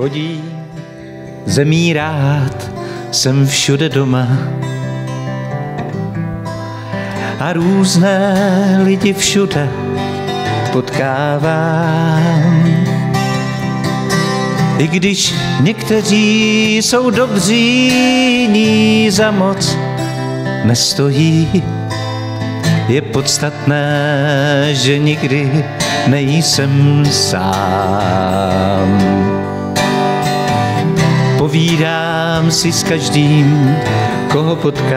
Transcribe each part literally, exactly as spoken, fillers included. chodí zemí rád, jsem všude doma. A různé lidi všude potkávám. I když někteří jsou dobří, ní za moc nestojí. Je podstatné, že nikdy nejsem sám. Povídám si s každým, koho potkám.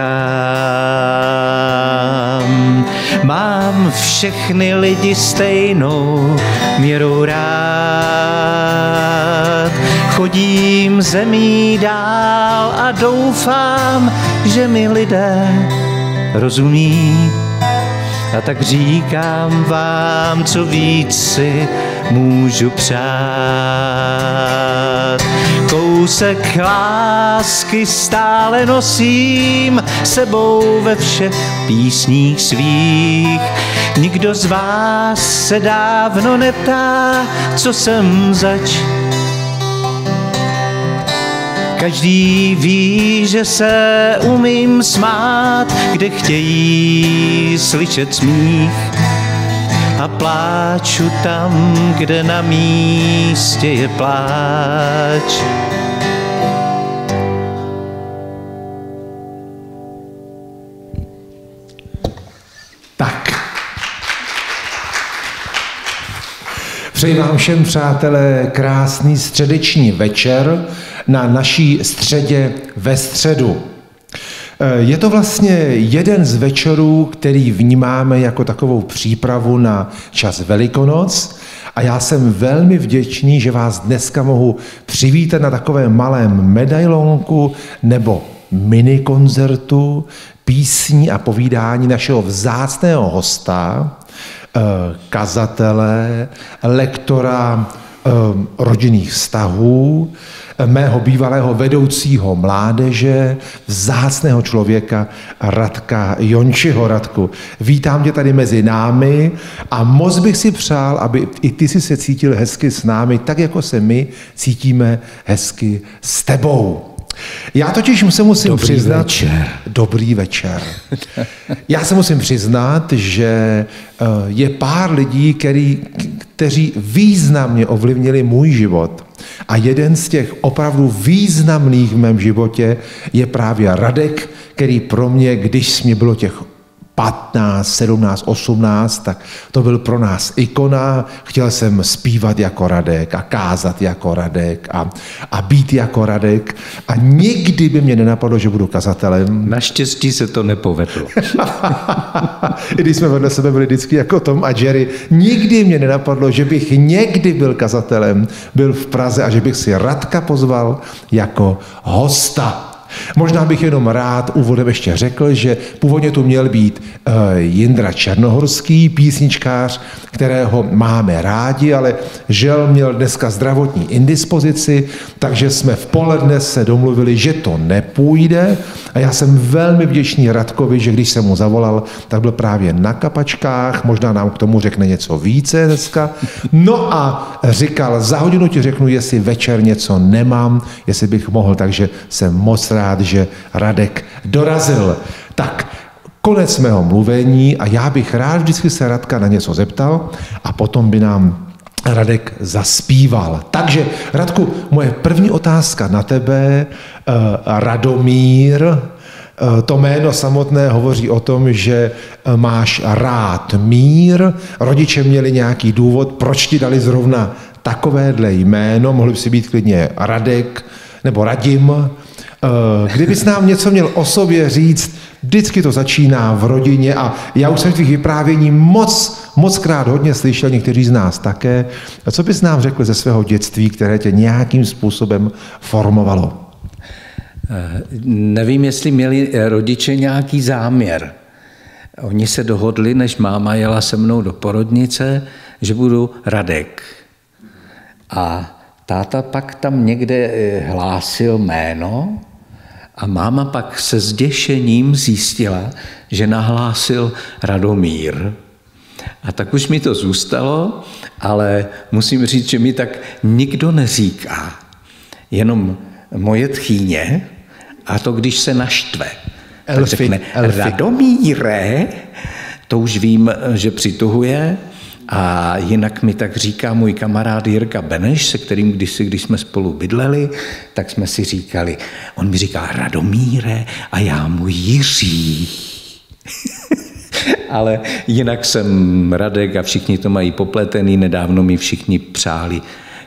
Mám všechny lidi stejnou měrou rád. Chodím zemí dál a doufám, že mi lidé rozumí. A tak říkám vám, co víc si můžu přát. Kousek lásky stále nosím sebou ve všech písních svých. Nikdo z vás se dávno neptá, co jsem zač. Každý ví, že se umím smát, kde chtějí slyšet smích. A pláču tam, kde na místě je pláč. Tak. Přeji vám všem, přátelé, krásný středeční večer na naší středě ve středu. Je to vlastně jeden z večerů, který vnímáme jako takovou přípravu na čas Velikonoc a já jsem velmi vděčný, že vás dneska mohu přivítat na takovém malém medailonku nebo minikoncertu, písní a povídání našeho vzácného hosta, kazatele, lektora rodinných vztahů, mého bývalého vedoucího mládeže, vzácného člověka Radka Jončího. Radku, vítám tě tady mezi námi a moc bych si přál, aby i ty si se cítil hezky s námi, tak jako se my cítíme hezky s tebou. Já totiž se musím dobrý přiznat... Večer. Dobrý večer. Já se musím přiznat, že je pár lidí, který, kteří významně ovlivnili můj život. A jeden z těch opravdu významných v mém životě je právě Radek, který pro mě, když mi bylo těch patnáct, sedmnáct, osmnáct, tak to byl pro nás ikona. Chtěl jsem zpívat jako Radek a kázat jako Radek a, a být jako Radek. A nikdy by mě nenapadlo, že budu kazatelem. Naštěstí se to nepovedlo. I když jsme vedle sebe byli vždycky jako Tom a Jerry, nikdy mě nenapadlo, že bych někdy byl kazatelem, byl v Praze a že bych si Radka pozval jako hosta. Možná bych jenom rád úvodem ještě řekl, že původně tu měl být uh, Jindra Černohorský, písničkář, kterého máme rádi, ale žel měl dneska zdravotní indispozici, takže jsme v poledne se domluvili, že to nepůjde a já jsem velmi vděčný Radkovi, že když jsem mu zavolal, tak byl právě na kapačkách, možná nám k tomu řekne něco více dneska. No a říkal, za hodinu ti řeknu, jestli večer něco nemám, jestli bych mohl, takže jsem moc rád, že Radek dorazil. Tak, konec mého mluvení a já bych rád vždycky se Radka na něco zeptal a potom by nám Radek zaspíval. Takže, Radku, moje první otázka na tebe, Radomír, to jméno samotné hovoří o tom, že máš rád mír, rodiče měli nějaký důvod, proč ti dali zrovna takovéhle jméno, mohli by si být klidně Radek nebo Radim. Kdybys nám něco měl o sobě říct, vždycky to začíná v rodině a já už jsem těch vyprávění moc, moc krát hodně slyšel, někteří z nás také. A co bys nám řekl ze svého dětství, které tě nějakým způsobem formovalo? Nevím, jestli měli rodiče nějaký záměr. Oni se dohodli, než máma jela se mnou do porodnice, že budu Radek. A táta pak tam někde hlásil jméno. A máma pak se zděšením zjistila, že nahlásil Radomír. A tak už mi to zůstalo, ale musím říct, že mi tak nikdo neříká. jenom moje tchýně, a to, když se naštve, tak řekne, Radomíre, to už vím, že přituhuje, a jinak mi tak říká můj kamarád Jirka Beneš, se kterým kdysi, když jsme spolu bydleli, tak jsme si říkali, on mi říká Radomíre a já mu Jiří. Ale jinak jsem Radek a všichni to mají popletený, nedávno mi všichni přáli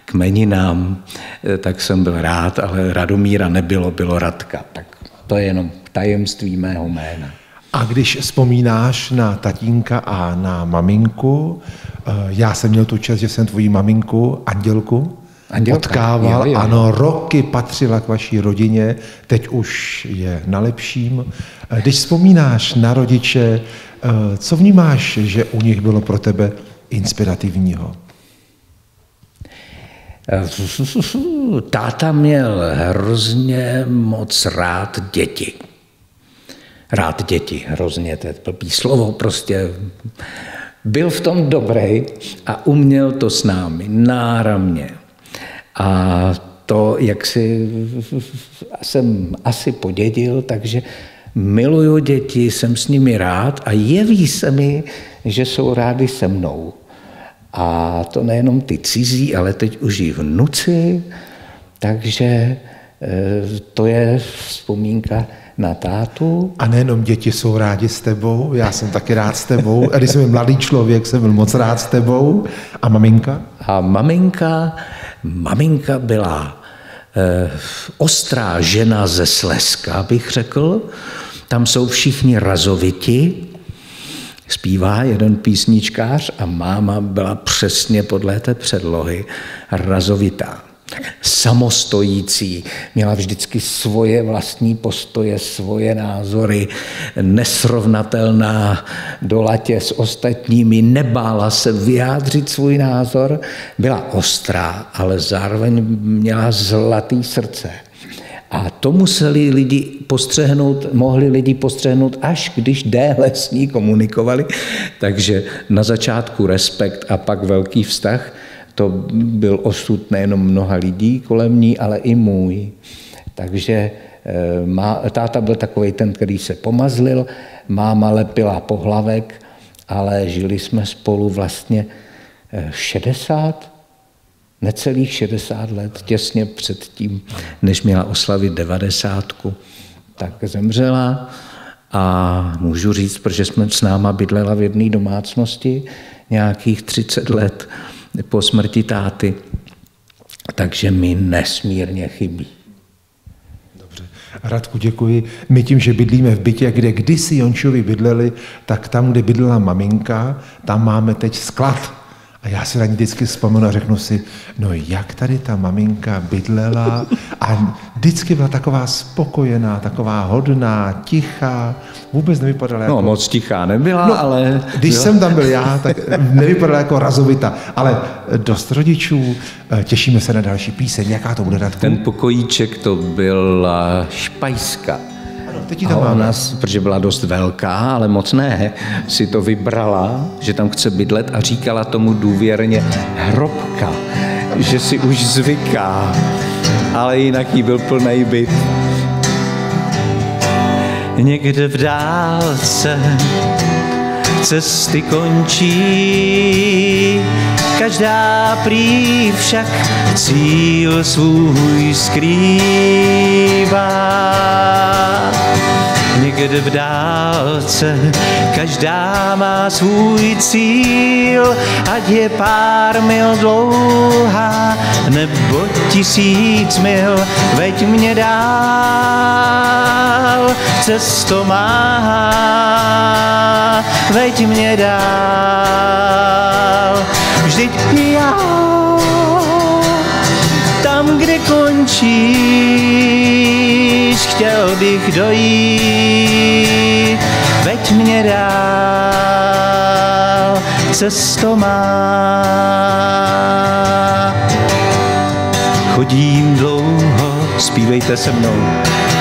k meninám, tak jsem byl rád, ale Radomíra nebylo, bylo Radka. Tak to je jenom tajemství mého jména. A když vzpomínáš na tatínka a na maminku, já jsem měl tu čest, že jsem tvoji maminku, Andělku, Andělka. Potkával, jo, jo. Ano, roky patřila k vaší rodině, teď už je na lepším. Když vzpomínáš na rodiče, co vnímáš, že u nich bylo pro tebe inspirativního? Táta měl hrozně moc rád děti. Rád děti, hrozně, to je blbý slovo, prostě byl v tom dobrý a uměl to s námi, náramně. A to, jak si jsem asi podědil, takže miluju děti, jsem s nimi rád a jeví se mi, že jsou rádi se mnou. A to nejenom ty cizí, ale teď už i vnuci, takže to je vzpomínka na tátu. A nejenom děti jsou rádi s tebou, já jsem taky rád s tebou. A když jsem byl mladý člověk, jsem byl moc rád s tebou. A maminka? A maminka, maminka byla eh, ostrá žena ze Slezska, bych řekl. Tam jsou všichni razoviti. Zpívá jeden písničkář a máma byla přesně podle té předlohy razovitá. Samostojící, měla vždycky svoje vlastní postoje, svoje názory, nesrovnatelná do latě s ostatními, nebála se vyjádřit svůj názor, byla ostrá, ale zároveň měla zlatý srdce. A to museli lidi postřehnout, mohli lidi postřehnout, až když déle s ní komunikovali. Takže na začátku respekt a pak velký vztah. To byl osud nejenom mnoha lidí kolem ní, ale i můj. Takže má, táta byl takový ten, který se pomazlil, máma lepila pohlavek, ale žili jsme spolu vlastně šedesát, necelých šedesát let, těsně před tím, než měla oslavit devadesátku, tak zemřela. A můžu říct, protože jsme s náma bydlela v jedné domácnosti nějakých třicet let po smrti táty, takže mi nesmírně chybí. Dobře. Radku, děkuji. My tím, že bydlíme v bytě, kde kdysi Jončovi bydleli, tak tam, kde bydlela maminka, tam máme teď sklad. A já si na ní vždycky vzpomenu a řeknu si, no jak tady ta maminka bydlela a vždycky byla taková spokojená, taková hodná, tichá, vůbec nevypadala jako... No moc tichá nebyla, no, ale... Když jo. jsem tam byl já, tak nevypadala jako razovita, ale dost rodičů, těšíme se na další píseň, jaká to bude, Radku? Ten pokojíček to byla špajska. Teď a ona, protože byla dost velká, ale moc ne, si to vybrala, že tam chce bydlet a říkala tomu důvěrně hrobka, že si už zvyká, ale jinak jí byl plnej byt. Někde v dálce cesty končí, každá prý však cíl svůj skrývá. Někde v dálce každá má svůj cíl, ať je pár mil dlouhá nebo tisíc mil, veď mě dál, cesto má, veď mě dál. Vždyť já tam, kde končíš, chtěl bych dojít, veď mě dál, cesto má. Chodím dlouho, zpívejte se mnou,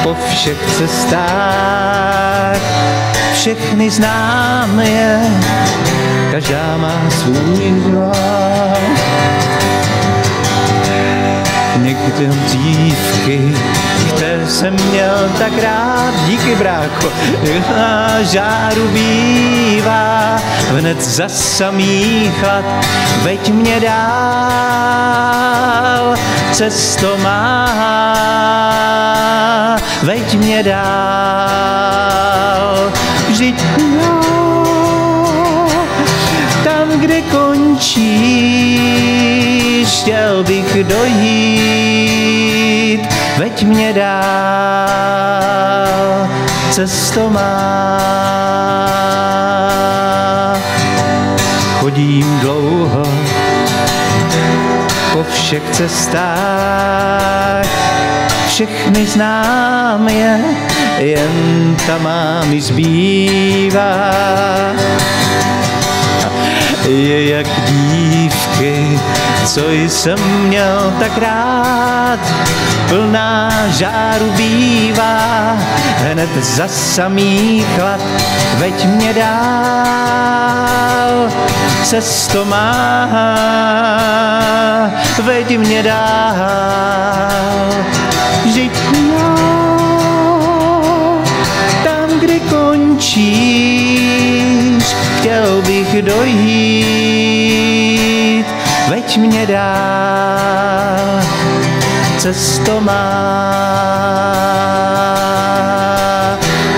po všech cestách, všechny znám je, každá má svůj vlak. někde dívky, které jsem měl tak rád, díky brácho, žáru bývá, hned za samý chlad, veď mě dál, cesto má, veď mě dál, vždyť tam, kde končíš, chtěl bych dojít, veď mě dál, cesto má. Chodím dlouho po všech cestách, všechny znám je, jen ta má mi zbývá. Je jak dívky, co jsem měl tak rád, plná žáru bývá, hned za samý chlad, veď mě dál, cesto má, veď mě dál, žít tam, kde končíš, chtěl bych dojít, veď mě dál, cesto má.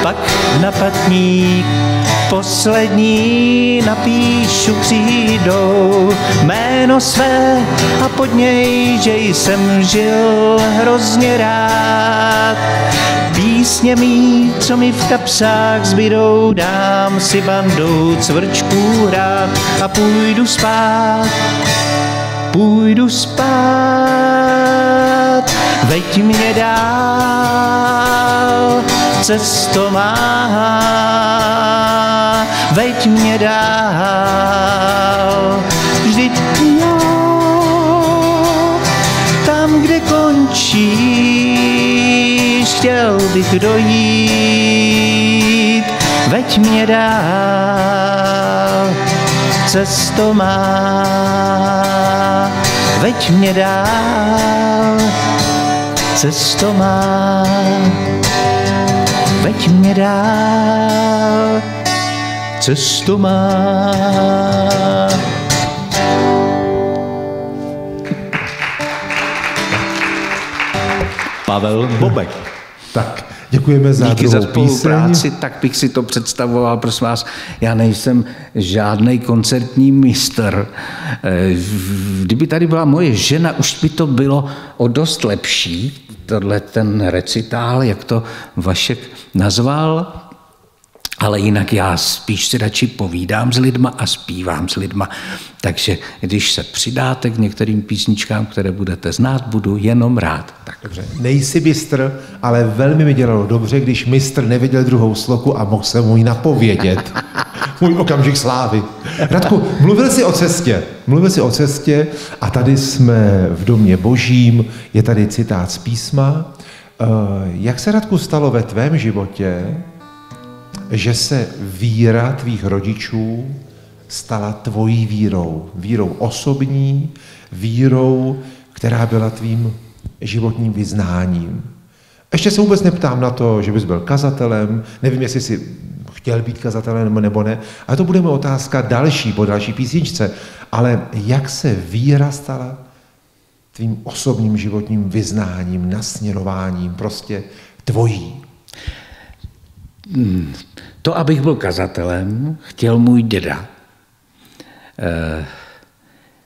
Pak na patník poslední napíšu křídou jméno své a pod něj, že jsem žil hrozně rád. Písně mý, co mi v kapsách zbydou, dám si bandou cvrčků hrát a půjdu spát, půjdu spát, veď mě dál, cesto má, veď mě dál, vždyť já tam, kde končíš, chtěl bych dojít, veď mě dál, cesto má, veď mě dál, cesto má, veď mě dál, cestu má. Pavel Bobek. Tak, děkujeme za Díky druhou za spolupráci, píseň. Tak bych si to představoval, prosím vás. Já nejsem žádný koncertní mistr. Kdyby tady byla moje žena, už by to bylo o dost lepší. Tohle ten recitál, jak to Vašek nazval, ale jinak já spíš si radši povídám s lidma a zpívám s lidma. Takže když se přidáte k některým písničkám, které budete znát, budu jenom rád. Tak. Dobře, nejsi mistr, ale velmi mi dělalo dobře, když mistr nevěděl druhou sloku a mohl se mu ji napovědět. Můj okamžik slávy. Radku, mluvil jsi o cestě. Mluvil jsi o cestě a tady jsme v Domě božím, je tady citát z písma. Jak se, Radku, stalo ve tvém životě, že se víra tvých rodičů stala tvojí vírou? Vírou osobní, vírou, která byla tvým životním vyznáním. Ještě se vůbec neptám na to, že bys byl kazatelem, nevím, jestli jsi chtěl být kazatelem nebo ne, a to bude moje otázka další, po další písničce, ale jak se víra stala tvým osobním životním vyznáním, nasměrováním, prostě tvojí? To, abych byl kazatelem, chtěl můj děda. E,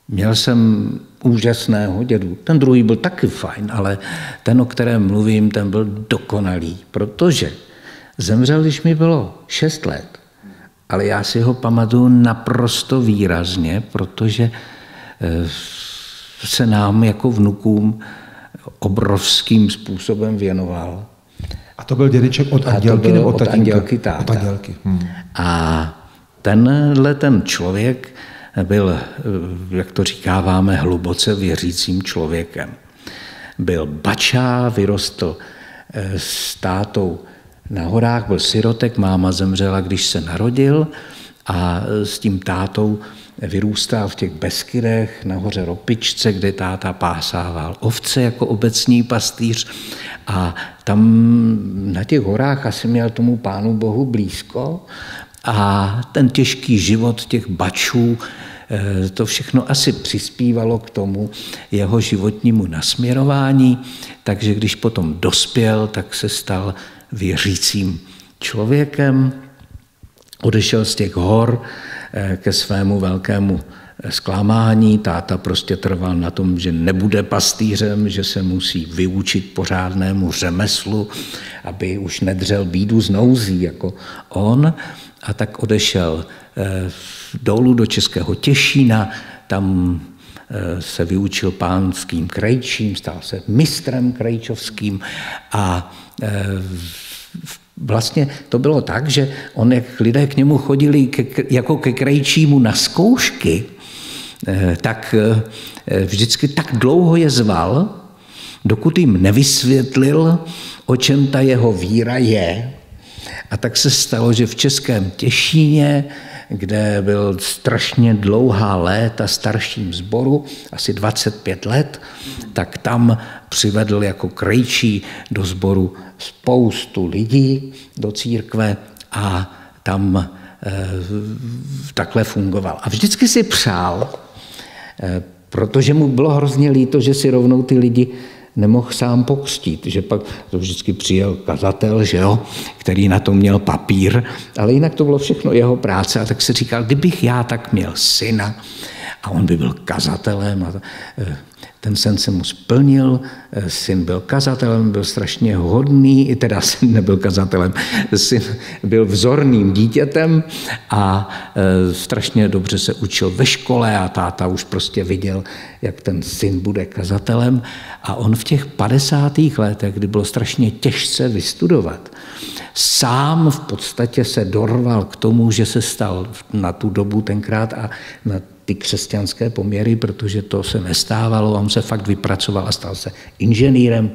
měl jsem úžasného dědu. Ten druhý byl taky fajn, ale ten, o kterém mluvím, ten byl dokonalý, protože zemřel, když mi bylo šest let, ale já si ho pamatuju naprosto výrazně, protože se nám jako vnukům obrovským způsobem věnoval. A to byl dědeček od Andělky nebo od Andělky táta. Od Andělky. Hmm. A tenhle ten člověk byl, jak to říkáváme, hluboce věřícím člověkem. Byl bača, vyrostl s tátou na horách, byl sirotek, máma zemřela, když se narodil a s tím tátou vyrůstal v těch Beskydech, nahoře Ropičce, kde táta pásával ovce jako obecní pastýř a tam na těch horách asi měl tomu Pánu Bohu blízko a ten těžký život těch bačů, to všechno asi přispívalo k tomu jeho životnímu nasměrování, takže když potom dospěl, tak se stal věřícím člověkem, odešel z těch hor ke svému velkému zklamání. Táta prostě trval na tom, že nebude pastýřem, že se musí vyučit pořádnému řemeslu, aby už nedřel bídu z nouzí jako on. A tak odešel dolů do Českého Těšína, tam se vyučil pánským krejčím, stal se mistrem krejčovským a vlastně to bylo tak, že on, jak lidé k němu chodili ke, jako ke krejčímu na zkoušky, tak vždycky tak dlouho je zval, dokud jim nevysvětlil, o čem ta jeho víra je. A tak se stalo, že v Českém Těšíně, kde byl strašně dlouhá léta starším sboru, asi dvacet pět let, tak tam přivedl jako krejčí do sboru spoustu lidí do církve a tam e, takhle fungoval. A vždycky si přál, e, protože mu bylo hrozně líto, že si rovnou ty lidi nemohl sám pokřtít, že pak to vždycky přijel kazatel, že jo, který na to měl papír, ale jinak to bylo všechno jeho práce a tak si říkal, kdybych já tak měl syna a on by byl kazatelem. A ten sen se mu splnil, syn byl kazatelem, byl strašně hodný, i teda syn nebyl kazatelem, syn byl vzorným dítětem a strašně dobře se učil ve škole a táta už prostě viděl, jak ten syn bude kazatelem a on v těch padesátých letech, kdy bylo strašně těžce vystudovat, sám v podstatě se dorval k tomu, že se stal na tu dobu tenkrát a na ty křesťanské poměry, protože to se nestávalo, on se fakt vypracoval a stal se inženýrem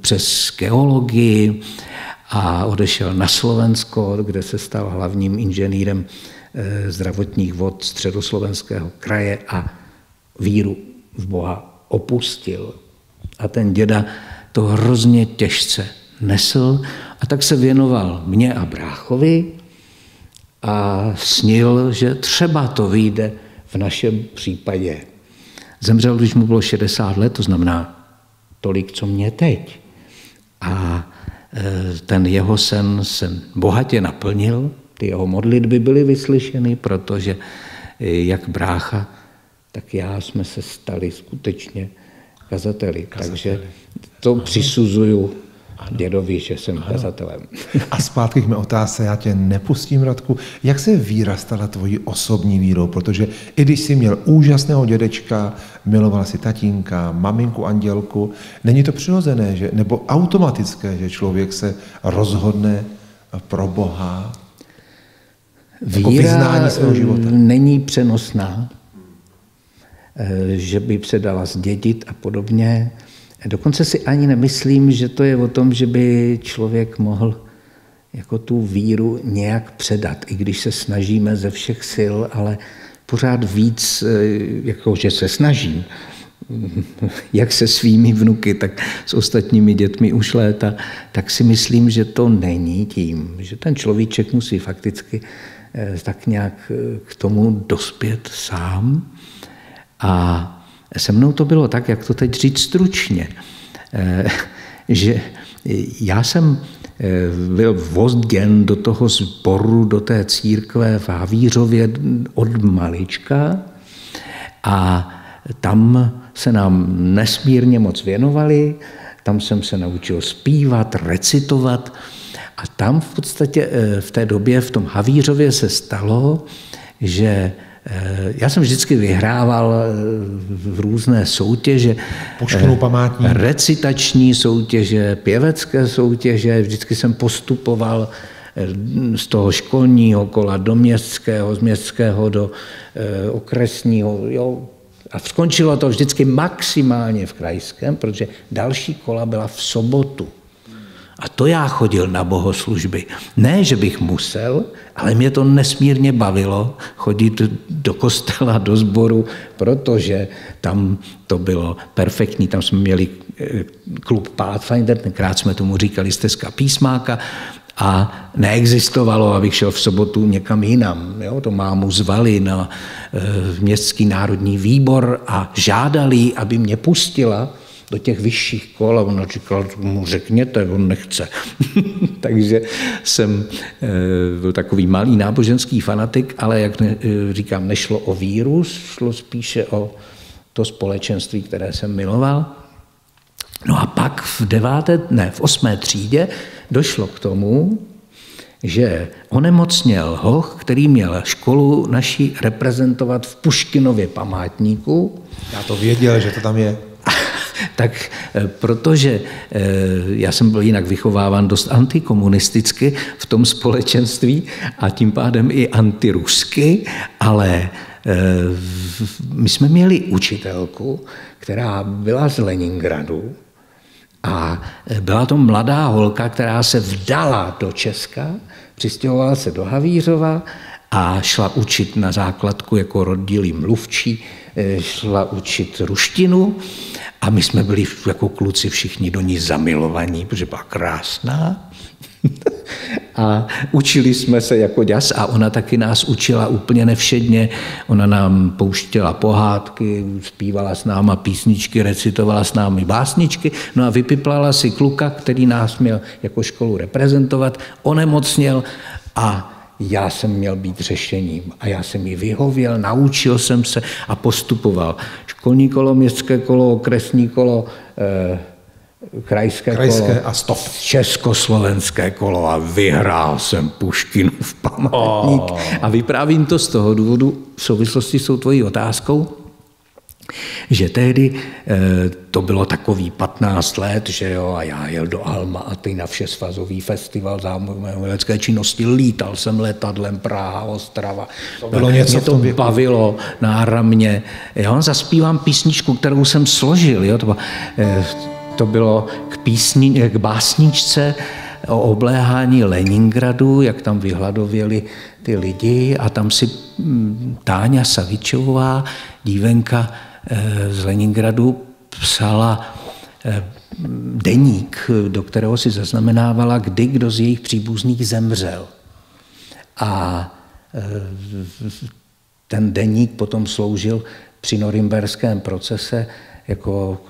přes geologii a odešel na Slovensko, kde se stal hlavním inženýrem zdravotních vod Středoslovenského kraje a víru v Boha opustil. A ten děda to hrozně těžce nesl a tak se věnoval mně a bráchovi a snil, že třeba to vyjde v našem případě. Zemřel, když mu bylo šedesát let, to znamená tolik, co mě teď. A ten jeho sen se bohatě naplnil, ty jeho modlitby byly vyslyšeny, protože jak brácha, tak já jsme se stali skutečně kazateli. kazateli. Takže to Aha. přisuzuju dědovi, že jsem ano. kazatelem. A zpátky k mé otázce, já tě nepustím, Radku. Jak se víra stala tvojí osobní vírou? Protože i když jsi měl úžasného dědečka, miloval si tatínka, maminku Andělku, není to přirozené, že, nebo automatické, že člověk se rozhodne pro Boha? Víra jako vyznání svého života není přenosná, že by se dala zdědit a podobně. Dokonce si ani nemyslím, že to je o tom, že by člověk mohl jako tu víru nějak předat, i když se snažíme ze všech sil, ale pořád víc, jako že se snažím, jak se svými vnuky, tak s ostatními dětmi už léta, tak si myslím, že to není tím, že ten človíček musí fakticky tak nějak k tomu dospět sám a se mnou to bylo tak, jak to teď říct stručně, že já jsem byl vozděn do toho sboru, do té církve v Havířově od malička a tam se nám nesmírně moc věnovali, tam jsem se naučil zpívat, recitovat a tam v podstatě v té době v tom Havířově se stalo, že já jsem vždycky vyhrával v různé soutěže, recitační soutěže, pěvecké soutěže, vždycky jsem postupoval z toho školního kola do městského, z městského do okresního, jo. A skončilo to vždycky maximálně v krajském, protože další kola byla v sobotu. A to já chodil na bohoslužby. Ne, že bych musel, ale mě to nesmírně bavilo chodit do kostela, do sboru, protože tam to bylo perfektní. Tam jsme měli klub Pathfinder, tenkrát jsme tomu říkali stezka písmáka, a neexistovalo, abych šel v sobotu někam jinam. Jo, to mámu zvali na městský národní výbor a žádali, aby mě pustila do těch vyšších kol a ona říkala, mu řekněte, on nechce. Takže jsem byl takový malý náboženský fanatik, ale jak říkám, nešlo o víru, šlo spíše o to společenství, které jsem miloval. No a pak v deváté, ne, v osmé třídě došlo k tomu, že onemocněl hoch, který měl školu naši reprezentovat v Puškinově památníku. Já to věděl, že to tam je. Tak protože já jsem byl jinak vychováván dost antikomunisticky v tom společenství a tím pádem i antirusky, ale my jsme měli učitelku, která byla z Leningradu a byla to mladá holka, která se vdala do Česka, přistěhovala se do Havířova a šla učit na základku jako rodilý mluvčí, šla učit ruštinu a my jsme byli jako kluci všichni do ní zamilovaní, protože byla krásná. A učili jsme se jako děs a ona taky nás učila úplně nevšedně. Ona nám pouštěla pohádky, zpívala s náma písničky, recitovala s námi básničky, no a vypiplala si kluka, který nás měl jako školu reprezentovat, onemocněl a já jsem měl být řešením a já jsem ji vyhověl, naučil jsem se a postupoval. Školní kolo, městské kolo, okresní kolo, eh, krajské, krajské kolo a stop. Československé kolo a vyhrál jsem Puškinův památník. Oh. A vyprávím to z toho důvodu v souvislosti s tou tvojí otázkou, že tehdy eh, to bylo takový patnáct let, že jo, a já jel do Alma a ty na všesvazový festival zájmové činnosti, lítal jsem letadlem Praha, Ostrava. To bylo tak, něco mě to věku. Bavilo náramně. Já zaspívám písničku, kterou jsem složil, jo, to, bylo, eh, to bylo k, písni, k básničce o obléhání Leningradu, jak tam vyhladověli ty lidi a tam si hm, Táňa Savičová, dívenka z Leningradu, psala deník, do kterého si zaznamenávala, kdy kdo z jejich příbuzných zemřel. A ten deník potom sloužil při norimberském procese jako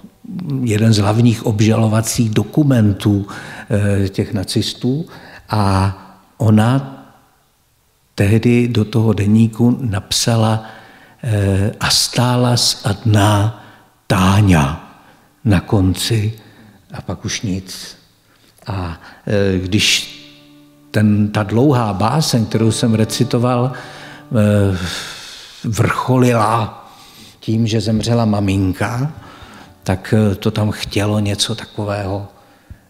jeden z hlavních obžalovacích dokumentů těch nacistů a ona tehdy do toho deníku napsala a stála z a dna Táňa na konci a pak už nic. A když ten, ta dlouhá báseň, kterou jsem recitoval, vrcholila tím, že zemřela maminka, tak to tam chtělo něco takového,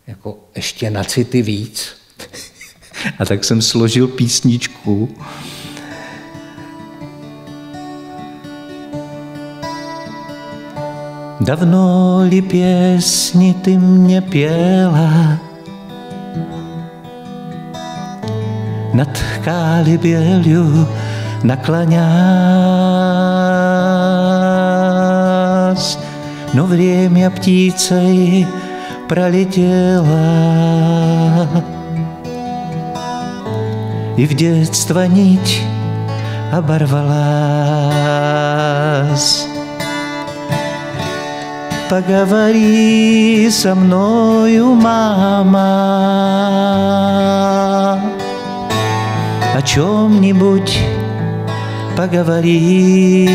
jako ještě na city víc. A tak jsem složil písničku. Давно ли песни ты мне пела? Над колыбелью наклонясь, но время птицей пролетело, и в детство нить оборвалась. Поговори со мною, мама, о чем-нибудь поговори.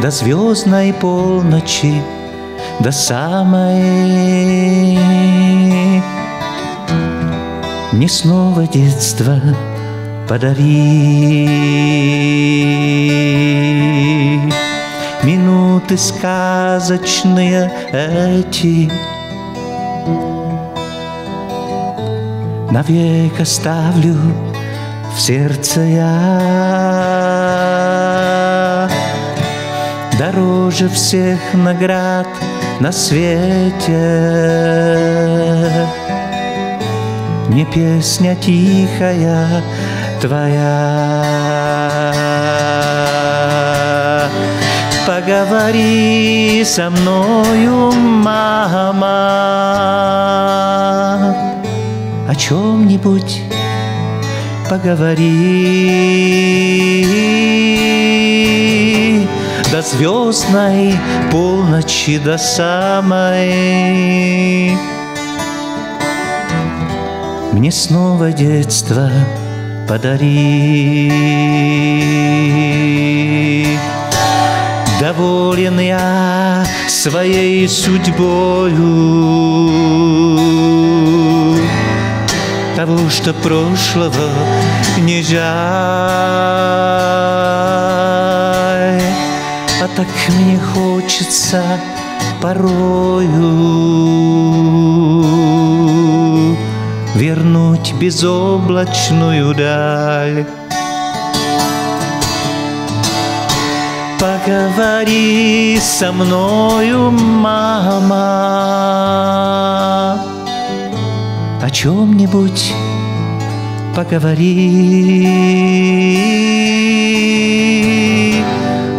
До звездной полночи, до самой. Мне снова детство подари. Минуты сказочные эти навек оставлю в сердце я. Дороже всех наград na světě. Не песня тихая твоя. Поговори со мною, мама, о чем-нибудь поговори. До звездной полночи, до самой. Мне снова детство подари. Доволен я своей судьбою, того, что прошлого не жаль. А так мне хочется порою вернуть безоблачную даль. Поговори со мною, мама, о чем-нибудь поговори.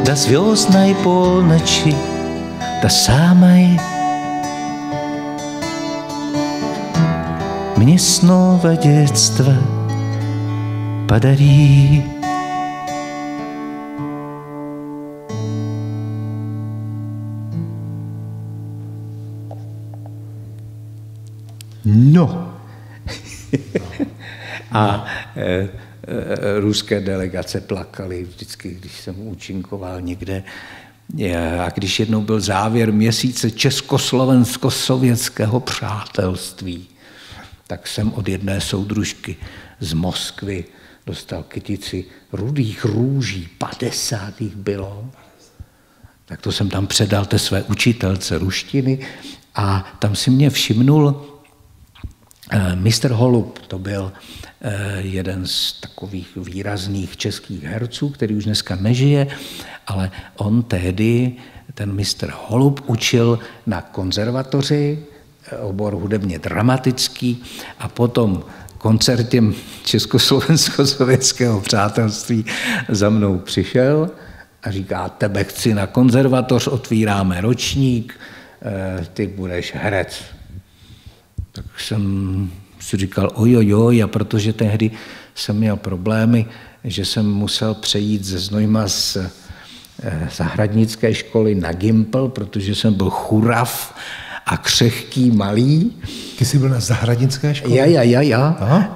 До звездной полночи, до самой. Мне снова детство подари. No. A e, e, ruské delegace plakaly vždycky, když jsem účinkoval někde. A když jednou byl závěr měsíce československo-sovětského přátelství, tak jsem od jedné soudružky z Moskvy dostal kytici rudých růží, padesát jich bylo. Tak to jsem tam předal té své učitelce ruštiny a tam si mě všimnul mistr Holub, to byl jeden z takových výrazných českých herců, který už dneska nežije, ale on tehdy, ten mistr Holub, učil na konzervatoři obor hudebně dramatický a potom koncertem československo-sovětského přátelství za mnou přišel a říká, tebe chci na konzervatoř, otvíráme ročník, ty budeš herec. Tak jsem si říkal ojojoj, a protože tehdy jsem měl problémy, že jsem musel přejít ze Znojma z zahradnické školy na gympl, protože jsem byl churav a křehký, malý. Ty jsi byl na zahradnické škole? Já, já, já, já. A,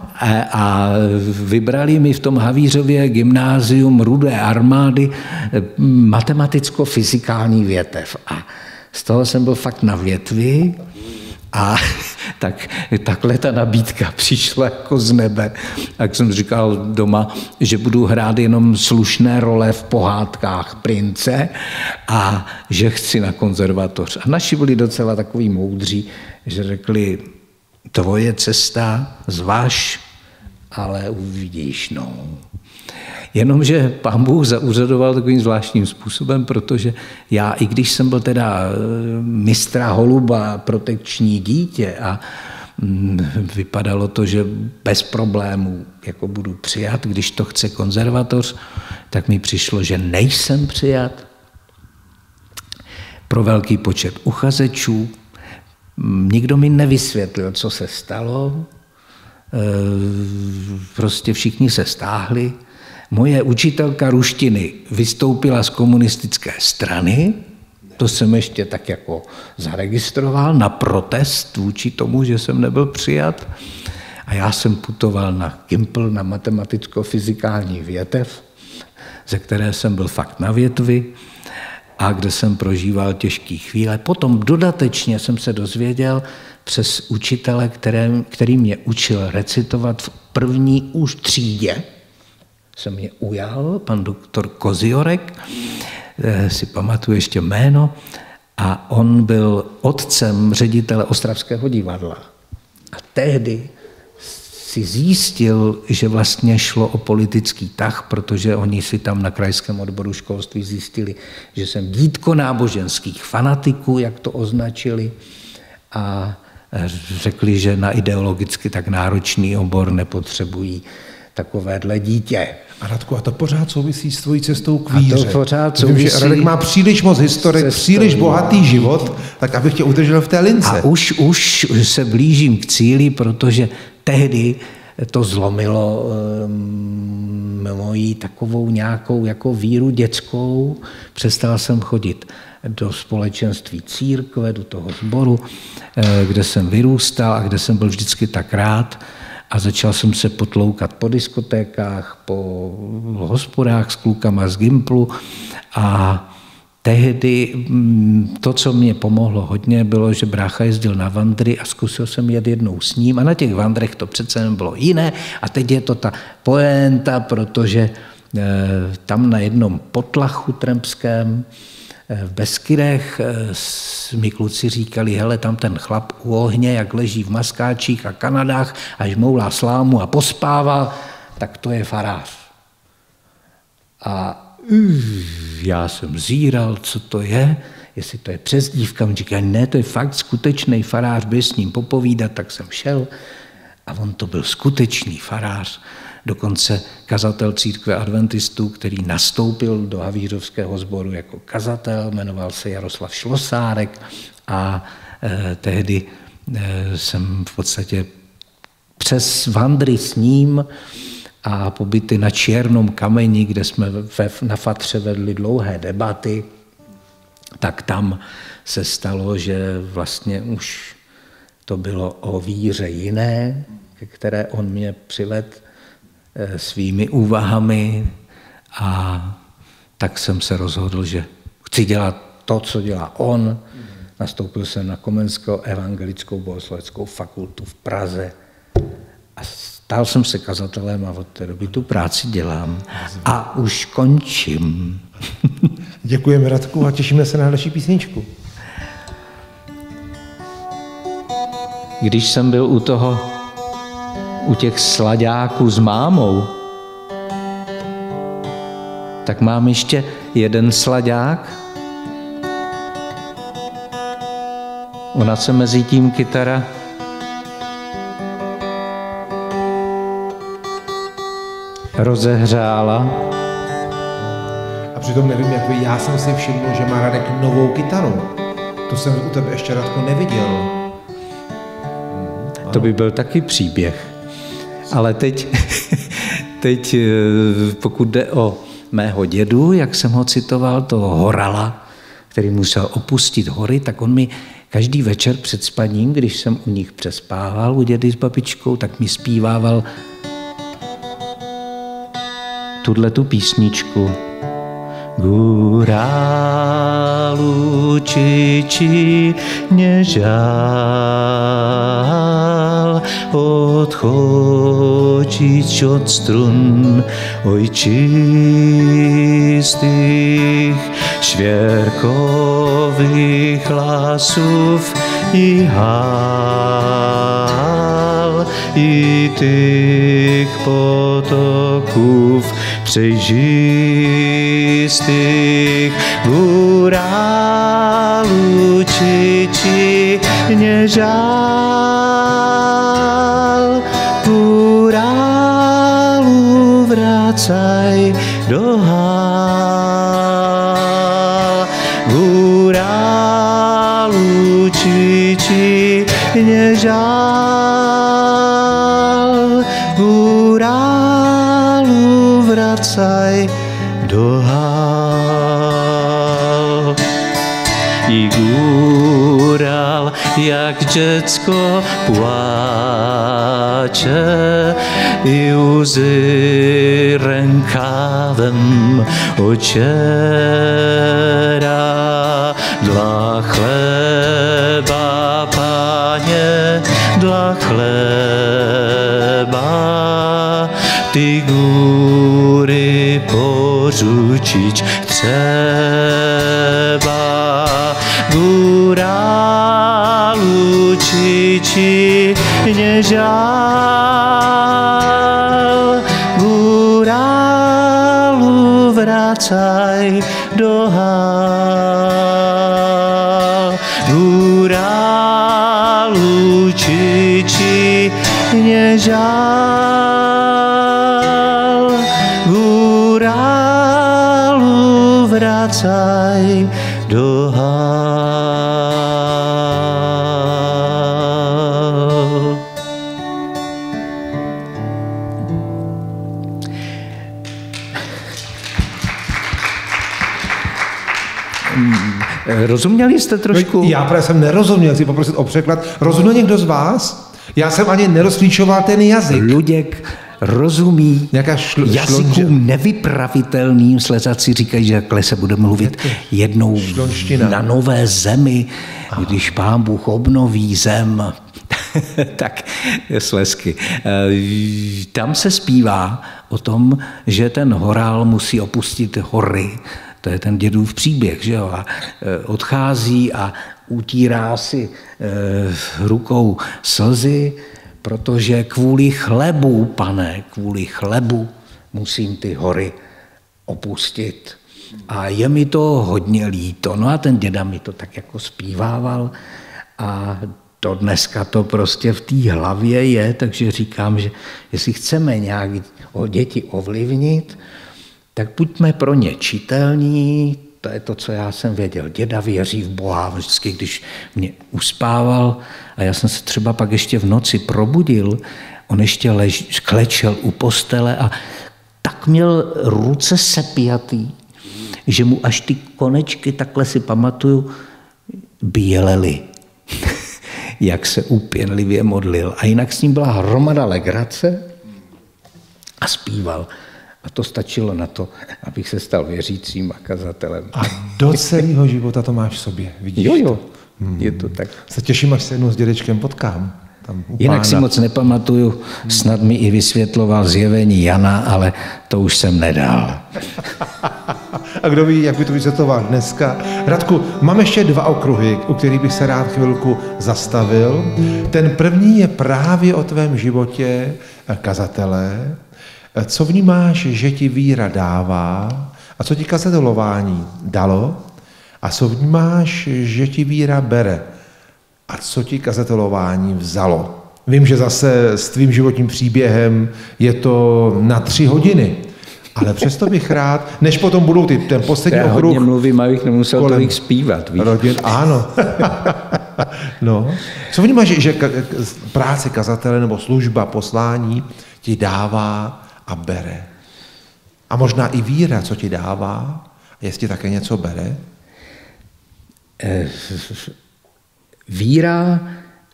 a vybrali mi v tom Havířově gymnázium Rudé armády matematicko-fyzikální větev. A z toho jsem byl fakt na větvi. A tak, takhle ta nabídka přišla jako z nebe. Tak jsem říkal doma, že budu hrát jenom slušné role v pohádkách prince a že chci na konzervatoř. A naši byli docela takový moudří, že řekli, tvoje cesta, zvaž, ale uvidíš, no. Jenomže pán Bůh zaúřadoval takovým zvláštním způsobem, protože já, i když jsem byl teda mistra Holuba, protekční dítě a vypadalo to, že bez problémů jako budu přijat, když to chce konzervatoř, tak mi přišlo, že nejsem přijat pro velký počet uchazečů. Nikdo mi nevysvětlil, co se stalo, prostě všichni se stáhli. Moje učitelka ruštiny vystoupila z komunistické strany, to jsem ještě tak jako zaregistroval na protest vůči tomu, že jsem nebyl přijat. A já jsem putoval na gympl, na matematicko-fyzikální větev, ze které jsem byl fakt na větvi a kde jsem prožíval těžké chvíle. Potom dodatečně jsem se dozvěděl přes učitele, který mě učil recitovat v první už třídě, se mě ujal pan doktor Koziorek, si pamatuju ještě jméno, a on byl otcem ředitele Ostravského divadla. A tehdy si zjistil, že vlastně šlo o politický tah, protože oni si tam na krajském odboru školství zjistili, že jsem dítko náboženských fanatiků, jak to označili, a řekli, že na ideologicky tak náročný obor nepotřebují takovéhle dítě. A Radku, a to pořád souvisí s tvojí cestou k víře. A to pořád souvisí. Protože Radek má příliš moc historik, příliš bohatý život, tak abych tě udržel v té lince. A už, už se blížím k cíli, protože tehdy to zlomilo um, moji takovou nějakou jako víru dětskou. Přestal jsem chodit do společenství církve, do toho sboru, kde jsem vyrůstal a kde jsem byl vždycky tak rád. A začal jsem se potloukat po diskotékách, po hospodách s klukama z Gimplu. A tehdy to, co mě pomohlo hodně, bylo, že brácha jezdil na vandry a zkusil jsem jet jednou s ním. A na těch vandrech to přece bylo jiné. A teď je to ta poenta, protože tam na jednom potlachu trempském v Beskydech mi kluci říkali, hele, tam ten chlap u ohně, jak leží v maskáčích a kanadách, až moulá slámu a pospává, tak to je farář. A já jsem zíral, co to je, jestli to je přezdívka. On říká, ne, to je fakt skutečný farář, byl s ním popovídat, tak jsem šel. A on to byl skutečný farář, dokonce kazatel církve adventistů, který nastoupil do havířovského sboru jako kazatel, jmenoval se Jaroslav Šlosárek a eh, tehdy eh, jsem v podstatě přes vandry s ním a pobyty na Černom kameni, kde jsme ve, na Fatře vedli dlouhé debaty, tak tam se stalo, že vlastně už to bylo o víře jiné, které on mě přivedl svými úvahami, a tak jsem se rozhodl, že chci dělat to, co dělá on. Nastoupil jsem na Komenského evangelickou bohosloveckou fakultu v Praze a stal jsem se kazatelem a od té doby tu práci dělám. A už končím. Děkujeme, Radku, a těšíme se na další písničku. Když jsem byl u toho, u těch sladáků s mámou, tak mám ještě jeden sladák. Ona se mezi tím kytara rozehřála. A přitom nevím, jak vy, já jsem si všiml, že má Radek novou kytaru. To jsem u tebe ještě, Radku, neviděl. To by byl taky příběh. Ale teď, teď, pokud jde o mého dědu, jak jsem ho citoval, toho Horala, který musel opustit hory, tak on mi každý večer před spaním, když jsem u nich přespával, u dědy s babičkou, tak mi zpívával tu písničku. Gurálu čiči nežal odchočiť od strun ojčistých švierkových hlasov i hal i tých potokov přežistých Gurálu čiči nežal Gurálu vracaj do hal Gurálu čiči nežal Gurálu vracaj do hal. I Gural, jak dziecko płacze i łzy rękawem ociera. Dla chleba, Panie, dla chleba Ty góry porzucić trzeba. Góra luci veličině žal. Burálu vracaj do hal. Burálu čičině žal. Burálu vracaj do hal. Rozuměli jste trošku? Já právě jsem nerozuměl, chci poprosit o překlad. Rozuměl někdo z vás? Já jsem ani nerozklíčoval ten jazyk. Luděk rozumí šl- jazykům nevypravitelným, Slezáci říkají, že takhle se bude mluvit jednou šlonština na nové zemi, aha, když Pán Bůh obnoví zem, tak Slezsky. Tam se zpívá o tom, že ten horál musí opustit hory, to je ten dědův příběh, že jo, a odchází a utírá si rukou slzy, protože kvůli chlebu, Pane, kvůli chlebu musím ty hory opustit. A je mi to hodně líto. No a ten děda mi to tak jako zpívával a to dneska to prostě v té hlavě je, takže říkám, že jestli chceme nějak děti ovlivnit, tak buďme pro ně čitelní. To je to, co já jsem věděl. Děda věří v Boha vždycky, když mě uspával a já jsem se třeba pak ještě v noci probudil, on ještě lež, klečel u postele a tak měl ruce sepjatý, že mu až ty konečky, takhle si pamatuju, bělely, jak se úpěnlivě modlil. A jinak s ním byla hromada legrace a zpíval. A to stačilo na to, abych se stal věřícím a kazatelem. A do celého života to máš v sobě, vidíš? Jo, jo, hmm. je to tak. Se těším, až se jednou s dědečkem potkám. Tam u Jinak pána. Si moc nepamatuju, snad mi i vysvětloval zjevení Jana, ale to už jsem nedal. A kdo ví, jak by to vysvětloval dneska. Radku, mám ještě dva okruhy, u kterých bych se rád chvilku zastavil. Ten první je právě o tvém životě kazatele. Co vnímáš, že ti víra dává a co ti kazatelování dalo a co vnímáš, že ti víra bere a co ti kazatelování vzalo. Vím, že zase s tvým životním příběhem je to na tři hodiny, ale přesto bych rád, než potom budou ty, ten poslední okruh... Já hodně mluvím, abych nemusel tolik zpívat. Víš? Rodin, ano. No. Co vnímáš, že práce kazatele nebo služba, poslání ti dává a bere? A možná i víra, co ti dává, jestli také něco bere? Víra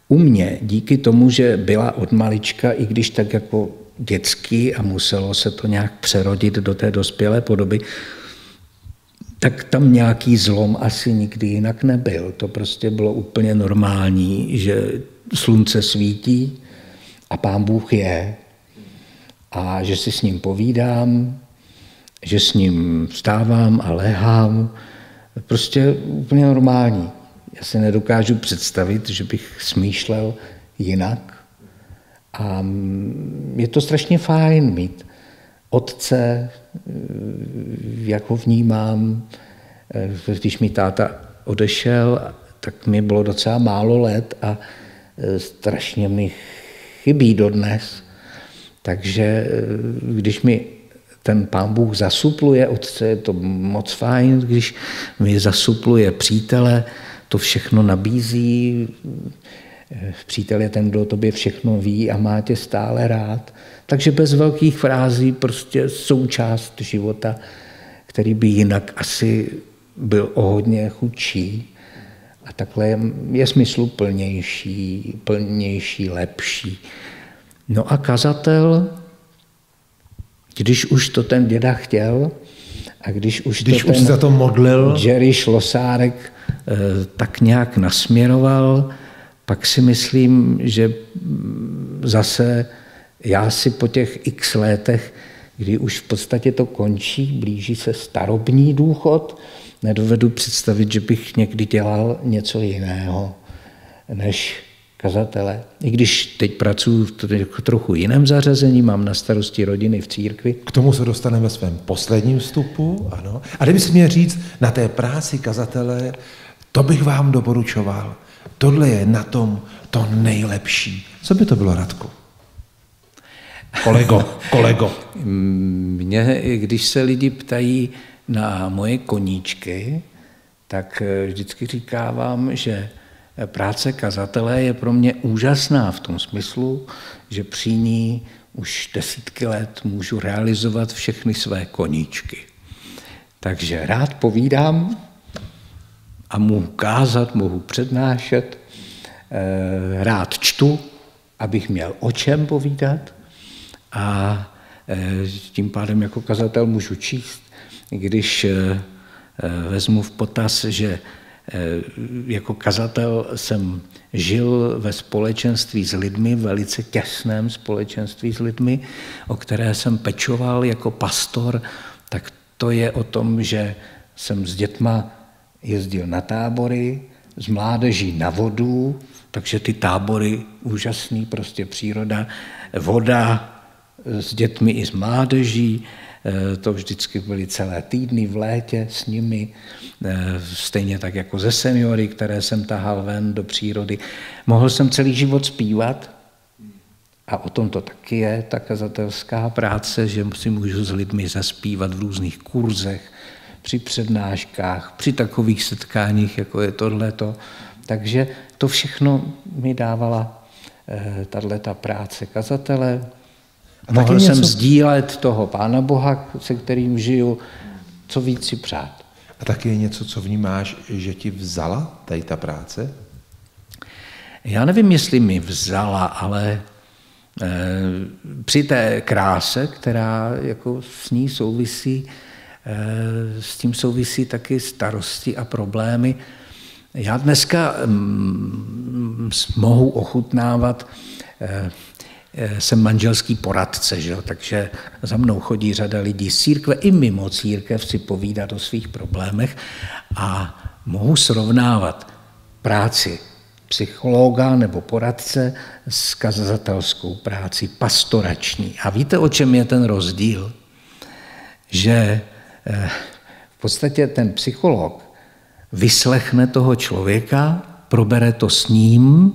u mě, díky tomu, že byla od malička, i když tak jako dětský a muselo se to nějak přerodit do té dospělé podoby, tak tam nějaký zlom asi nikdy jinak nebyl. To prostě bylo úplně normální, že slunce svítí a Pán Bůh je. A že si s ním povídám, že s ním vstávám a léhám. Prostě úplně normální. Já si nedokážu představit, že bych smýšlel jinak. A je to strašně fajn mít otce, jak ho vnímám. Když mi táta odešel, tak mi bylo docela málo let a strašně mi chybí dodnes. Takže když mi ten Pán Bůh zasupluje otce, je to moc fajn, když mi zasupluje přítele, to všechno nabízí. Přítel je ten, kdo o tobě všechno ví a má tě stále rád. Takže bez velkých frází prostě součást života, který by jinak asi byl o hodně chudší. A takhle je, je smysluplnější, plnější, lepší. No a kazatel, když už to ten děda chtěl a když už když to už ten za to modlil. Jerry Šlosárek tak nějak nasměroval, pak si myslím, že zase já si po těch x letech, kdy už v podstatě to končí, blíží se starobní důchod, nedovedu představit, že bych někdy dělal něco jiného než kazatele. I když teď pracuji v trochu jiném zařazení, mám na starosti rodiny v církvi. K tomu se dostaneme ve svém posledním vstupu, ano. A kdyby si měl říct, na té práci kazatele, to bych vám doporučoval. Tohle je na tom to nejlepší. Co by to bylo, Radku? Kolego, kolego. Mě, když se lidi ptají na moje koníčky, tak vždycky říkávám, že práce kazatele je pro mě úžasná v tom smyslu, že při ní už desítky let můžu realizovat všechny své koníčky. Takže rád povídám a mohu kázat, mohu přednášet, rád čtu, abych měl o čem povídat a tím pádem jako kazatel můžu číst, když vezmu v potaz, že jako kazatel jsem žil ve společenství s lidmi, velice těsném společenství s lidmi, o které jsem pečoval jako pastor, tak to je o tom, že jsem s dětma jezdil na tábory, s mládeží na vodu, takže ty tábory, úžasný prostě příroda, voda s dětmi i s mládeží, to vždycky byly celé týdny v létě s nimi, stejně tak jako ze seniory, které jsem tahal ven do přírody. Mohl jsem celý život zpívat a o tom to taky je, ta kazatelská práce, že si můžu s lidmi zaspívat v různých kurzech, při přednáškách, při takových setkáních, jako je tohleto. Takže to všechno mi dávala tato práce kazatele. A mohl něco... jsem sdílet toho Pána Boha, se kterým žiju, co víc si přát. A taky je něco, co vnímáš, že ti vzala tady ta práce? Já nevím, jestli mi vzala, ale eh, při té kráse, která jako s ní souvisí, eh, s tím souvisí taky starosti a problémy. Já dneska hm, mohu ochutnávat... Eh, Jsem manželský poradce, že? Takže za mnou chodí řada lidí z církve i mimo církev si povídat o svých problémech a mohu srovnávat práci psychologa nebo poradce s kazatelskou práci pastorační. A víte, o čem je ten rozdíl? Že v podstatě ten psycholog vyslechne toho člověka, probere to s ním,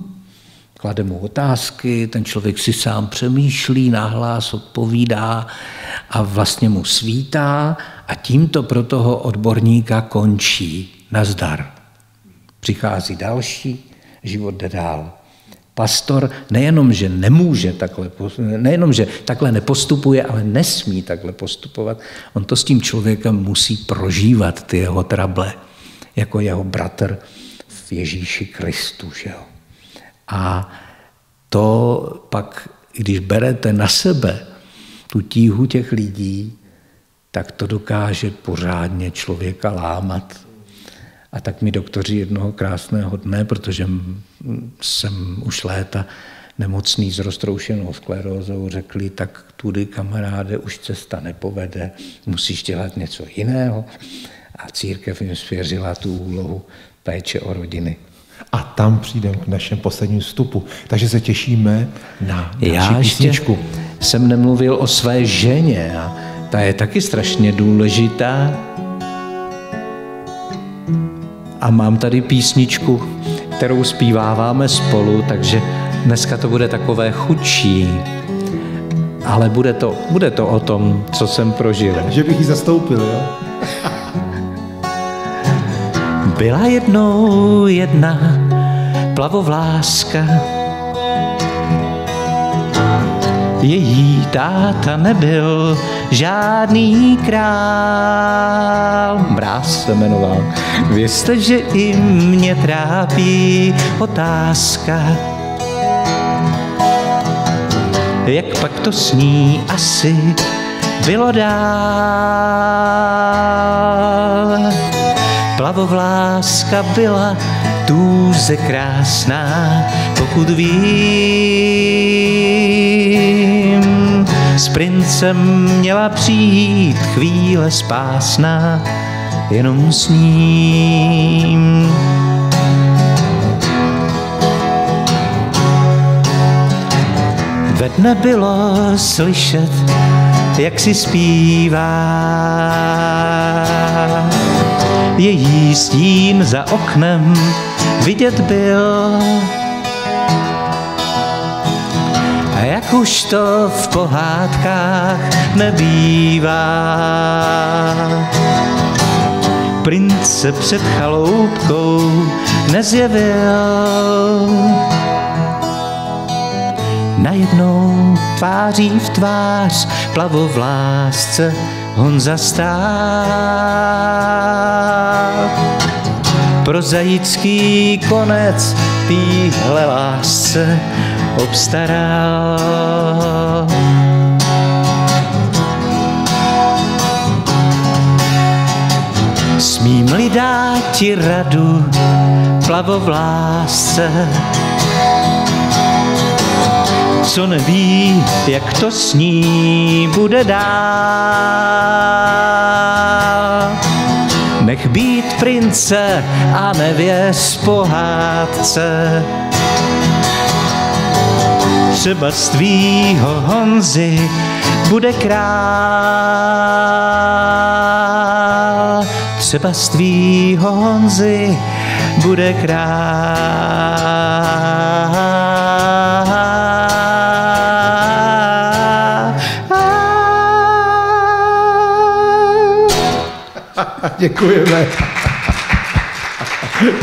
klade mu otázky, ten člověk si sám přemýšlí, nahlas odpovídá a vlastně mu svítá a tímto pro toho odborníka končí. Nazdar. Přichází další, život jde dál. Pastor nejenom, že nemůže takhle, nejenom, že takhle nepostupuje, ale nesmí takhle postupovat, on to s tím člověkem musí prožívat, ty jeho trable, jako jeho bratr v Ježíši Kristu, že jo. A to pak, když berete na sebe tu tíhu těch lidí, tak to dokáže pořádně člověka lámat. A tak mi doktoři jednoho krásného dne, protože jsem už léta nemocný s roztroušenou sklerózou, řekli, tak tudy, kamaráde, už cesta nepovede, musíš dělat něco jiného. A církev jim svěřila tu úlohu péče o rodiny. A tam přijdeme k našem posledním vstupu. Takže se těšíme na naši písničku. Já jsem nemluvil o své ženě a ta je taky strašně důležitá. A mám tady písničku, kterou zpíváváme spolu, takže dneska to bude takové chudší. Ale bude to, bude to o tom, co jsem prožil. Že bych ji zastoupil, jo? Byla jednou jedna plavovláska, její táta nebyl žádný král. Mráz se jmenoval. Vězte, že i mě trápí otázka, jak pak to s ní asi bylo dál. Plavovláska byla tůze krásná, pokud vím. S princem měla přijít chvíle spásná, jenom s ním. Dopoledne bylo slyšet, jak si zpívá. Její stín za oknem vidět byl. A jak už to v pohádkách nebývá, princ se před chaloupkou nezjevil. Najednou tváří v tvář plavovlásce on zastál. Prozaický konec téhle lásce obstaral. Smím-li dát ti radu, plavovlásce, co neví, jak to s ní bude dál. Nech být prince a nevěř pohádce, třeba z tvýho Honzy bude král. Třeba z tvýho Honzy bude král. Děkujeme.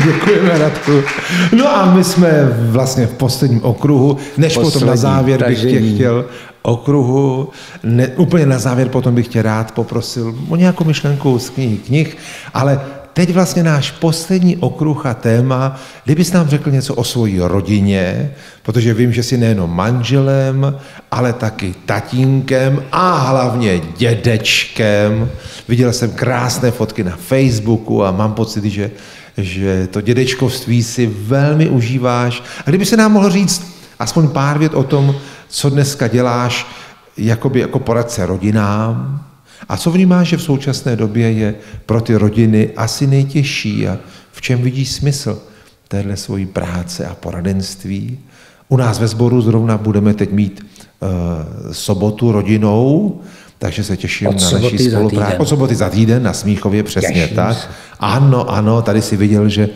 Děkujeme, Radku. No a my jsme vlastně v posledním okruhu, než poslední, potom na závěr tažení. bych tě chtěl okruhu, ne, úplně na závěr potom bych tě rád poprosil o nějakou myšlenku z knihy knih, ale teď vlastně náš poslední okruh a téma, kdybys nám řekl něco o svojí rodině, protože vím, že jsi nejenom manželem, ale taky tatínkem a hlavně dědečkem. Viděl jsem krásné fotky na Facebooku a mám pocit, že, že to dědečkovství si velmi užíváš. A kdyby se nám mohl říct aspoň pár vět o tom, co dneska děláš jakoby jako poradce rodinám, a co vnímáš, že v současné době je pro ty rodiny asi nejtěžší a v čem vidíš smysl téhle svojí práce a poradenství? U nás ve sboru zrovna budeme teď mít uh, sobotu rodinou, takže se těším od na naší spolupráci. Od soboty za týden na Smíchově, přesně Těším tak. Se. Ano, ano, tady si viděl, že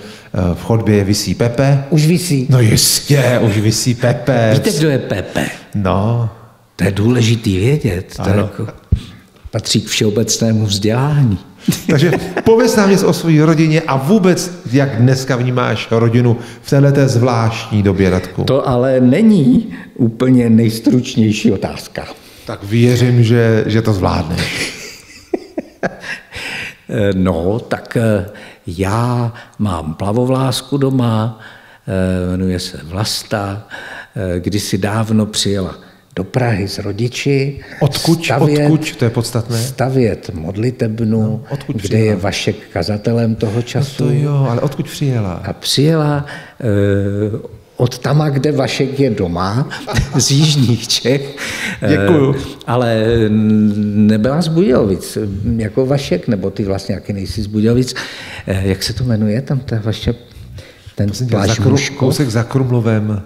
v chodbě visí Pepe. Už visí. No jistě, už visí Pepe. Víte, kdo je Pepe? No. To je důležitý vědět. To jako patří k všeobecnému vzdělání. Takže pověz nám něco o své rodině a vůbec, jak dneska vnímáš rodinu v této zvláštní době, Radku. To ale není úplně nejstručnější otázka. Tak věřím, že, že to zvládneš. No, tak já mám plavovlásku doma, jmenuje se Vlasta, kdysi dávno přijela do Prahy s rodiči. Odkud, stavět, odkud, to je podstatné. Stavět modlitebnu, no, odkud kde přijela? Je Vašek kazatelem toho času. No to jo, ale odkud přijela? A přijela eh, od tama, kde Vašek je doma, z jižních Čech. Děkuju. Eh, ale nebyla z Budějovic, jako Vašek, nebo ty vlastně jaký nejsi z Budějovic. Eh, jak se to jmenuje tam ta Vaše, ten plášť Kruškov? Kousek za Krumlovem.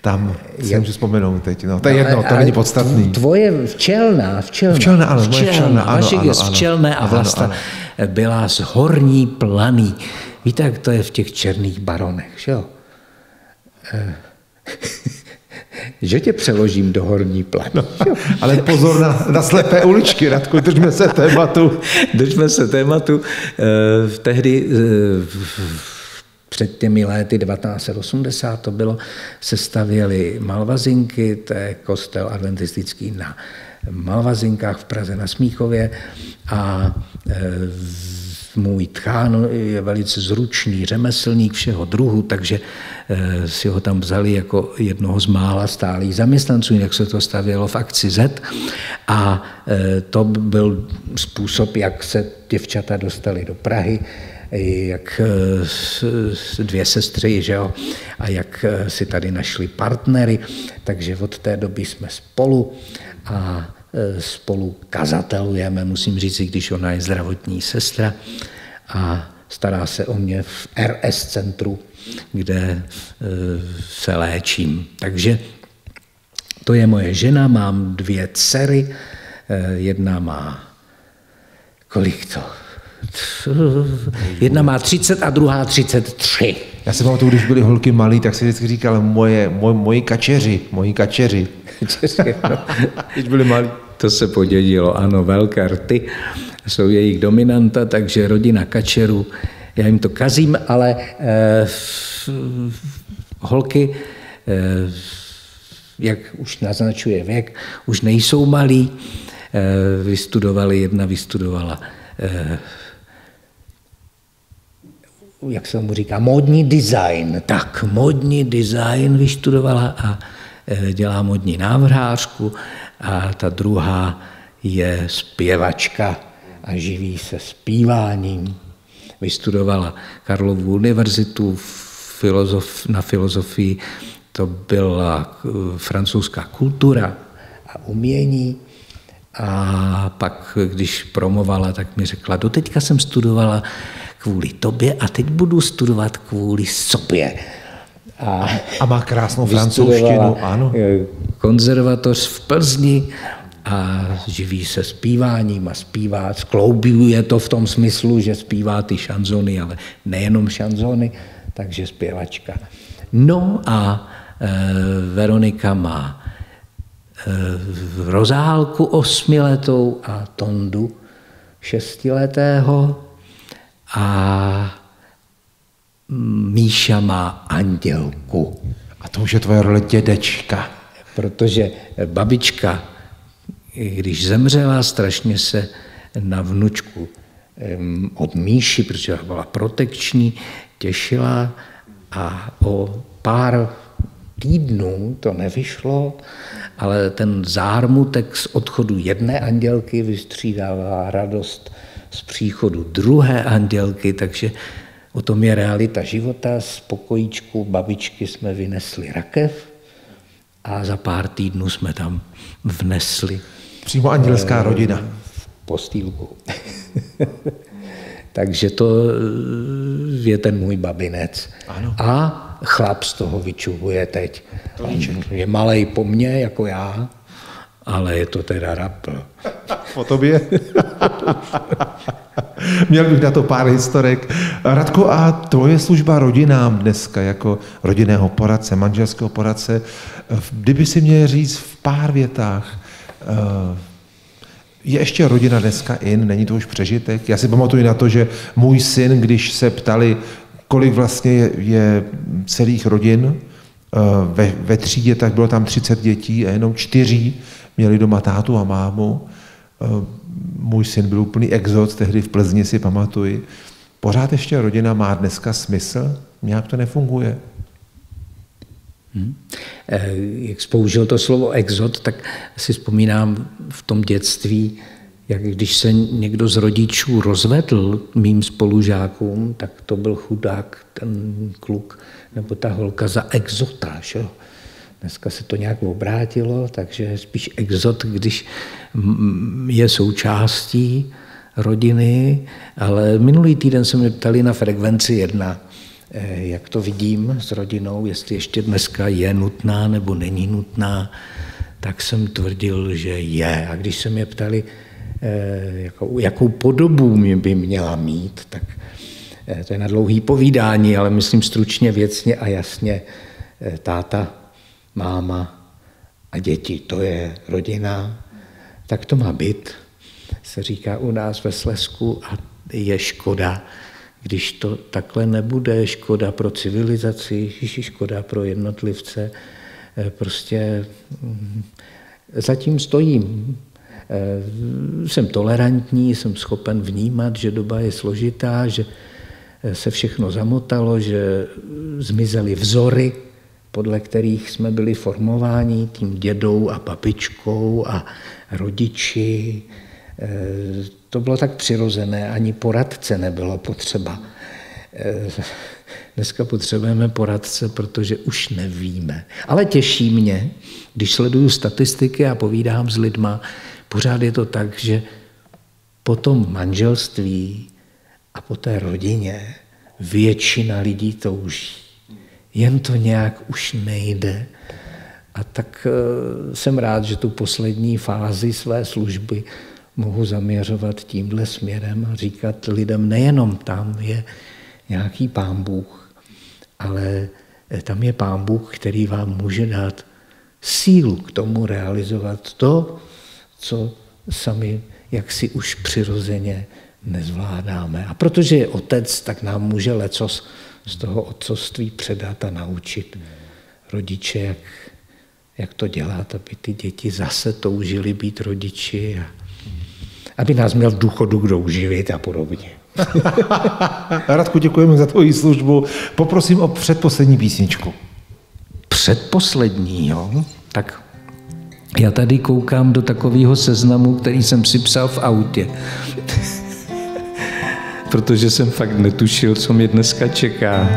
Tam si já, můžu vzpomenout teď. No, to je jedno, to není podstatný. Tvoje včelná, včelná. Včelná, ano, včelná, moje včelná. Ano, Vašek ano, je z Včelné a Vlasta ano, ano. byla z Horní Planý. Víte, jak to je v těch Černých Baronech, že jo? Že tě přeložím do Horní Planí. No, ale pozor na, na slepé uličky, Radku, držme se tématu. Držme se tématu. Eh, tehdy... Eh, Před těmi léty devatenáct osmdesát to bylo, se stavěly Malvazinky, to je kostel adventistický na Malvazinkách v Praze na Smíchově a e, můj tchán je velice zručný řemeslník všeho druhu, takže e, si ho tam vzali jako jednoho z mála stálých zaměstnanců, jak se to stavělo v akci Z a e, to byl způsob, jak se děvčata dostali do Prahy, jak dvě sestry, že jo, a jak si tady našli partnery, takže od té doby jsme spolu a spolu kazatelujeme, musím říct, i když ona je zdravotní sestra a stará se o mě v R S centru, kde se léčím. Takže To je moje žena, mám dvě dcery, jedna má, kolik to? Jedna má třicet a druhá třicet tři. Já si pamatuju, když byly holky malý, tak si vždycky říkal, moje, moj, moji kačeři, moji kačeři. Když byly malí. To se podědilo, ano, velké rty jsou jejich dominanta, takže rodina kačerů, já jim to kazím, ale eh, holky, eh, jak už naznačuje věk, už nejsou malí, eh, vystudovali, jedna vystudovala, eh, jak se mu říká, módní design, tak módní design vystudovala a eh, dělá módní návrhářku, a ta druhá je zpěvačka a živí se zpíváním. Vystudovala Karlovu univerzitu filozof, na filozofii, to byla francouzská kultura a umění. A pak, když promovala, tak mi řekla, doteďka jsem studovala kvůli tobě a teď budu studovat kvůli sobě. A, a má krásnou francouzštinu, ano. Konzervatoř v Plzni a živí se zpíváním a zpívá, skloubuje to v tom smyslu, že zpívá ty šanzony, ale nejenom šanzony, takže zpěvačka. No a e, Veronika má e, Rozálku osmiletou a Tondu šestiletého a Míša má Andělku. A to už je tvoje role dědečka. Protože babička, když zemřela, strašně se na vnučku od Míši, protože byla protekční, těšila a o pár týdnů to nevyšlo, ale ten zármutek z odchodu jedné Andělky vystřídala radost z příchodu druhé Andělky, takže o tom je realita života. Z pokojíčku babičky jsme vynesli rakev a za pár týdnů jsme tam vnesli. Přímo andělská rodina. V postýlku. Takže to je ten můj babinec. Ano. A chlap z toho vyčubuje teď. Je malej po mně, jako já, ale je to teda rapl. Po tobě? Měl bych na to pár historek. Radku, a tvoje služba rodinám dneska jako rodinného poradce, manželského poradce, kdyby si měl říct v pár větách, je ještě rodina dneska in, není to už přežitek? Já si pamatuju na to, že můj syn, když se ptali, kolik vlastně je celých rodin ve, ve třídě, tak bylo tam třicet dětí a jenom čtyři měli doma tátu a mámu. Můj syn byl úplný exot, tehdy v Plzni si pamatuji. Pořád ještě rodina má dneska smysl? Nějak to nefunguje. Hmm. Eh, jak použil to slovo exot, tak si vzpomínám v tom dětství, jak když se někdo z rodičů rozvedl mým spolužákům, tak to byl chudák, ten kluk nebo ta holka za exota. Že? Dneska se to nějak obrátilo, takže spíš exot, když je součástí rodiny, ale minulý týden se mě ptali na Frekvenci jedna, jak to vidím s rodinou, jestli ještě dneska je nutná nebo není nutná, tak jsem tvrdil, že je. A když se mě ptali, jakou, jakou podobu mě by měla mít, tak to je na dlouhý povídání, ale myslím stručně, věcně a jasně, táta, máma a děti, to je rodina, tak to má být, se říká u nás ve Slezsku, a je škoda, když to takhle nebude, škoda pro civilizaci, škoda pro jednotlivce, prostě zatím stojím. Jsem tolerantní, jsem schopen vnímat, že doba je složitá, že se všechno zamotalo, že zmizely vzory, podle kterých jsme byli formováni tím dědou a babičkou a rodiči. To bylo tak přirozené, ani poradce nebylo potřeba. Dneska potřebujeme poradce, protože už nevíme. Ale těší mě, když sleduju statistiky a povídám s lidma, pořád je to tak, že po tom manželství a po té rodině většina lidí touží. Jen to nějak už nejde. A tak jsem rád, že tu poslední fázi své služby mohu zaměřovat tímhle směrem a říkat lidem, nejenom tam je nějaký Pán Bůh, ale tam je Pán Bůh, který vám může dát sílu k tomu realizovat to, co sami jaksi už přirozeně nezvládáme. A protože je otec, tak nám může lecos z toho otcovství předat a naučit rodiče, jak, jak to dělat, aby ty děti zase toužily být rodiči a aby nás měl v důchodu kdo uživit a podobně. Radku, děkujeme za tvoji službu. Poprosím o předposlední písničku. Předposlední, jo? Tak já tady koukám do takového seznamu, který jsem si psal v autě. Protože jsem fakt netušil, co mě dneska čeká.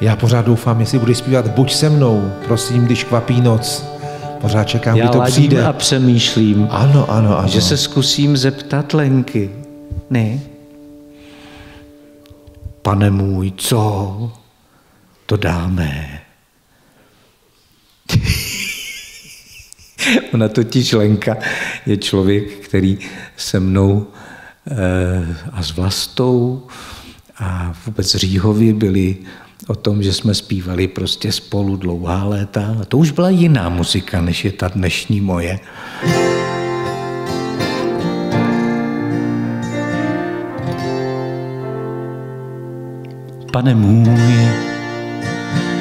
Já pořád doufám, jestli budeš zpívat Buď se mnou, prosím, když kvapí noc. Pořád čekám, kdy to přijde. Já ladím a přemýšlím, ano, ano, ano. Že se zkusím zeptat Lenky. Ne? Pane můj, co? To dáme. Ona totiž Lenka je člověk, který se mnou e, a s Vlastou a vůbec s Říhovi byli o tom, že jsme zpívali prostě spolu dlouhá léta. A to už byla jiná muzika, než je ta dnešní moje. Pane můj,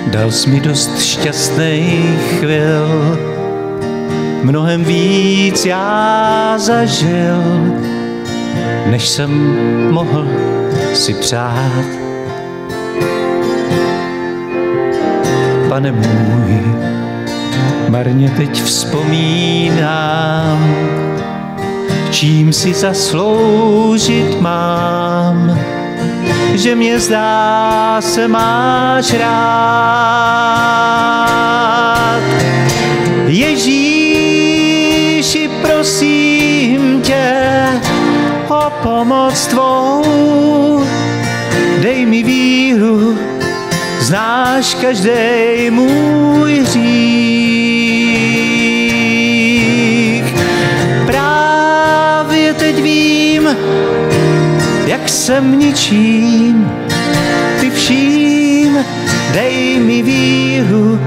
dal jsi mi dost šťastných chvil, mnohem víc já zažil, než jsem mohl si přát. Pane můj, marně teď vzpomínám, čím si zasloužit mám, že mě zdá se máš rád. Ježíši, prosím tě o pomoc tvou, dej mi víru, znáš každej můj hřích. Právě teď vím, jak jsem ničím, ty vším, dej mi víru,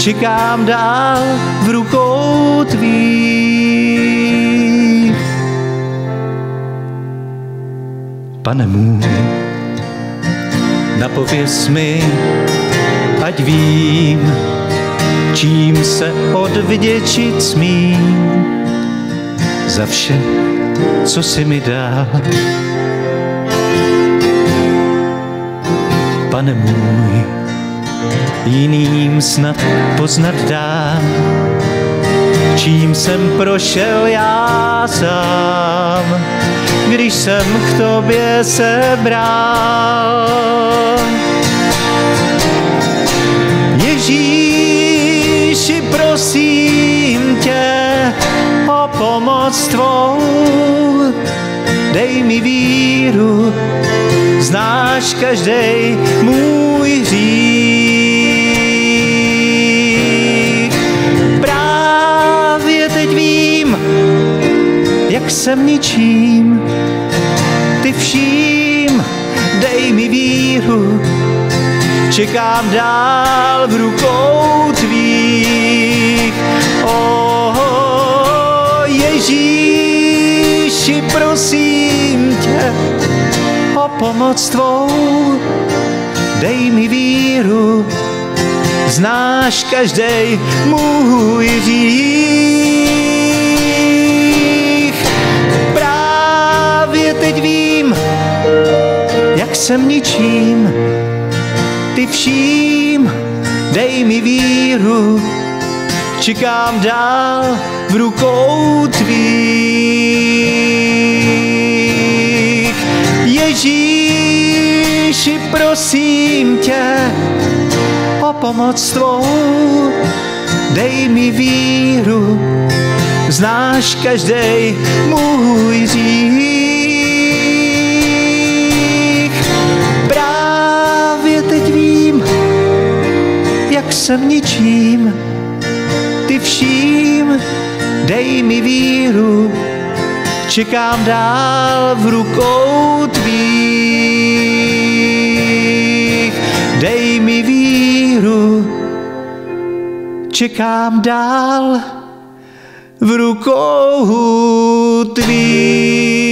čekám dál v rukou tvých. Pane můj, napověz mi, ať vím, čím se odvděčit smím za vše, co jsi mi dal. Pane můj, jiným snad poznat dám, čím jsem prošel já sám, když jsem k tobě se bral. Ježíši, prosím tě o pomoc tvou, dej mi víru, znáš každej můj hřích. Právě teď vím, jak jsem ničím, ty vším, dej mi víru, čekám dál v rukou tvých. Oh, oh, Ježíši, prosím tě o pomoc tvou, dej mi víru, znáš každej můj hřích. Právě teď vím, jak jsem ničím, ty vším, dej mi víru, čekám dál v rukou tvých. Ježíši, prosím tě o pomoc tvou, dej mi víru, znáš každej můj hřích. jsem ničím, ty vším, dej mi víru, čekám dál v rukou tvých. Dej mi víru, čekám dál v rukou tvých.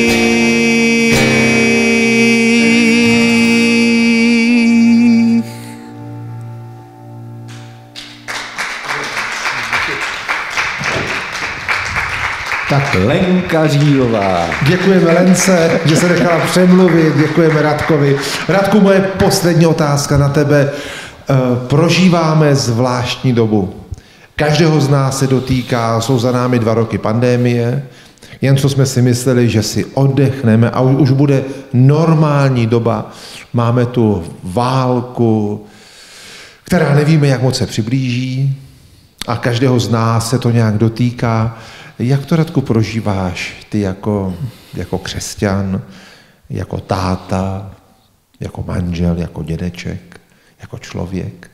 Tak Lenka Žílová. Děkujeme Lence, že se nechala přemluvit, děkujeme Radkovi. Radku, moje poslední otázka na tebe. Prožíváme zvláštní dobu. Každého z nás se dotýká, jsou za námi dva roky pandemie, jen co jsme si mysleli, že si oddechneme a už bude normální doba. Máme tu válku, která nevíme, jak moc se přiblíží a každého z nás se to nějak dotýká. Jak to, Radku, prožíváš ty jako, jako křesťan, jako táta, jako manžel, jako dědeček, jako člověk?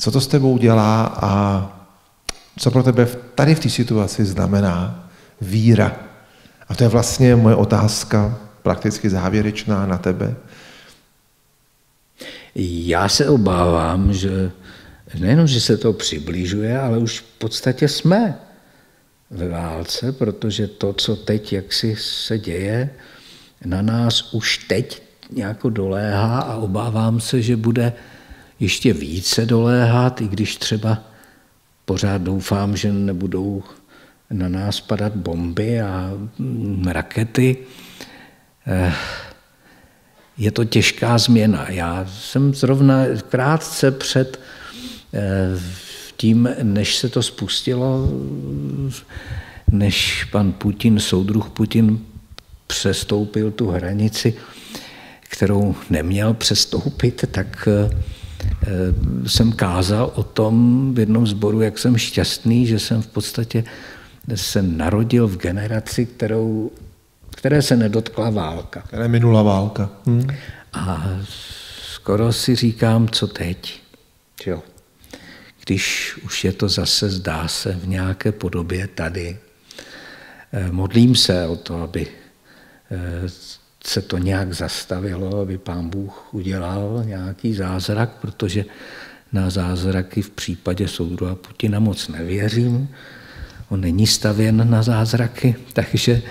Co to s tebou dělá a co pro tebe tady v té situaci znamená víra? A to je vlastně moje otázka, prakticky závěrečná na tebe. Já se obávám, že nejenom, že se to přibližuje, ale už v podstatě jsme ve válce, protože to, co teď jaksi se děje, na nás už teď nějako doléhá a obávám se, že bude ještě více doléhat, i když třeba pořád doufám, že nebudou na nás padat bomby a rakety. Je to těžká změna. Já jsem zrovna krátce před tím, než se to spustilo, než pan Putin, soudruh Putin, přestoupil tu hranici, kterou neměl přestoupit, tak jsem kázal o tom v jednom sboru, jak jsem šťastný, že jsem v podstatě se narodil v generaci, kterou, které se nedotkla válka. Které minula válka. Hmm. A skoro si říkám, co teď. Jo. Když už je to zase, zdá se, v nějaké podobě tady. Modlím se o to, aby se to nějak zastavilo, aby Pán Bůh udělal nějaký zázrak, protože na zázraky v případě soudruha Putina moc nevěřím. On není stavěn na zázraky, takže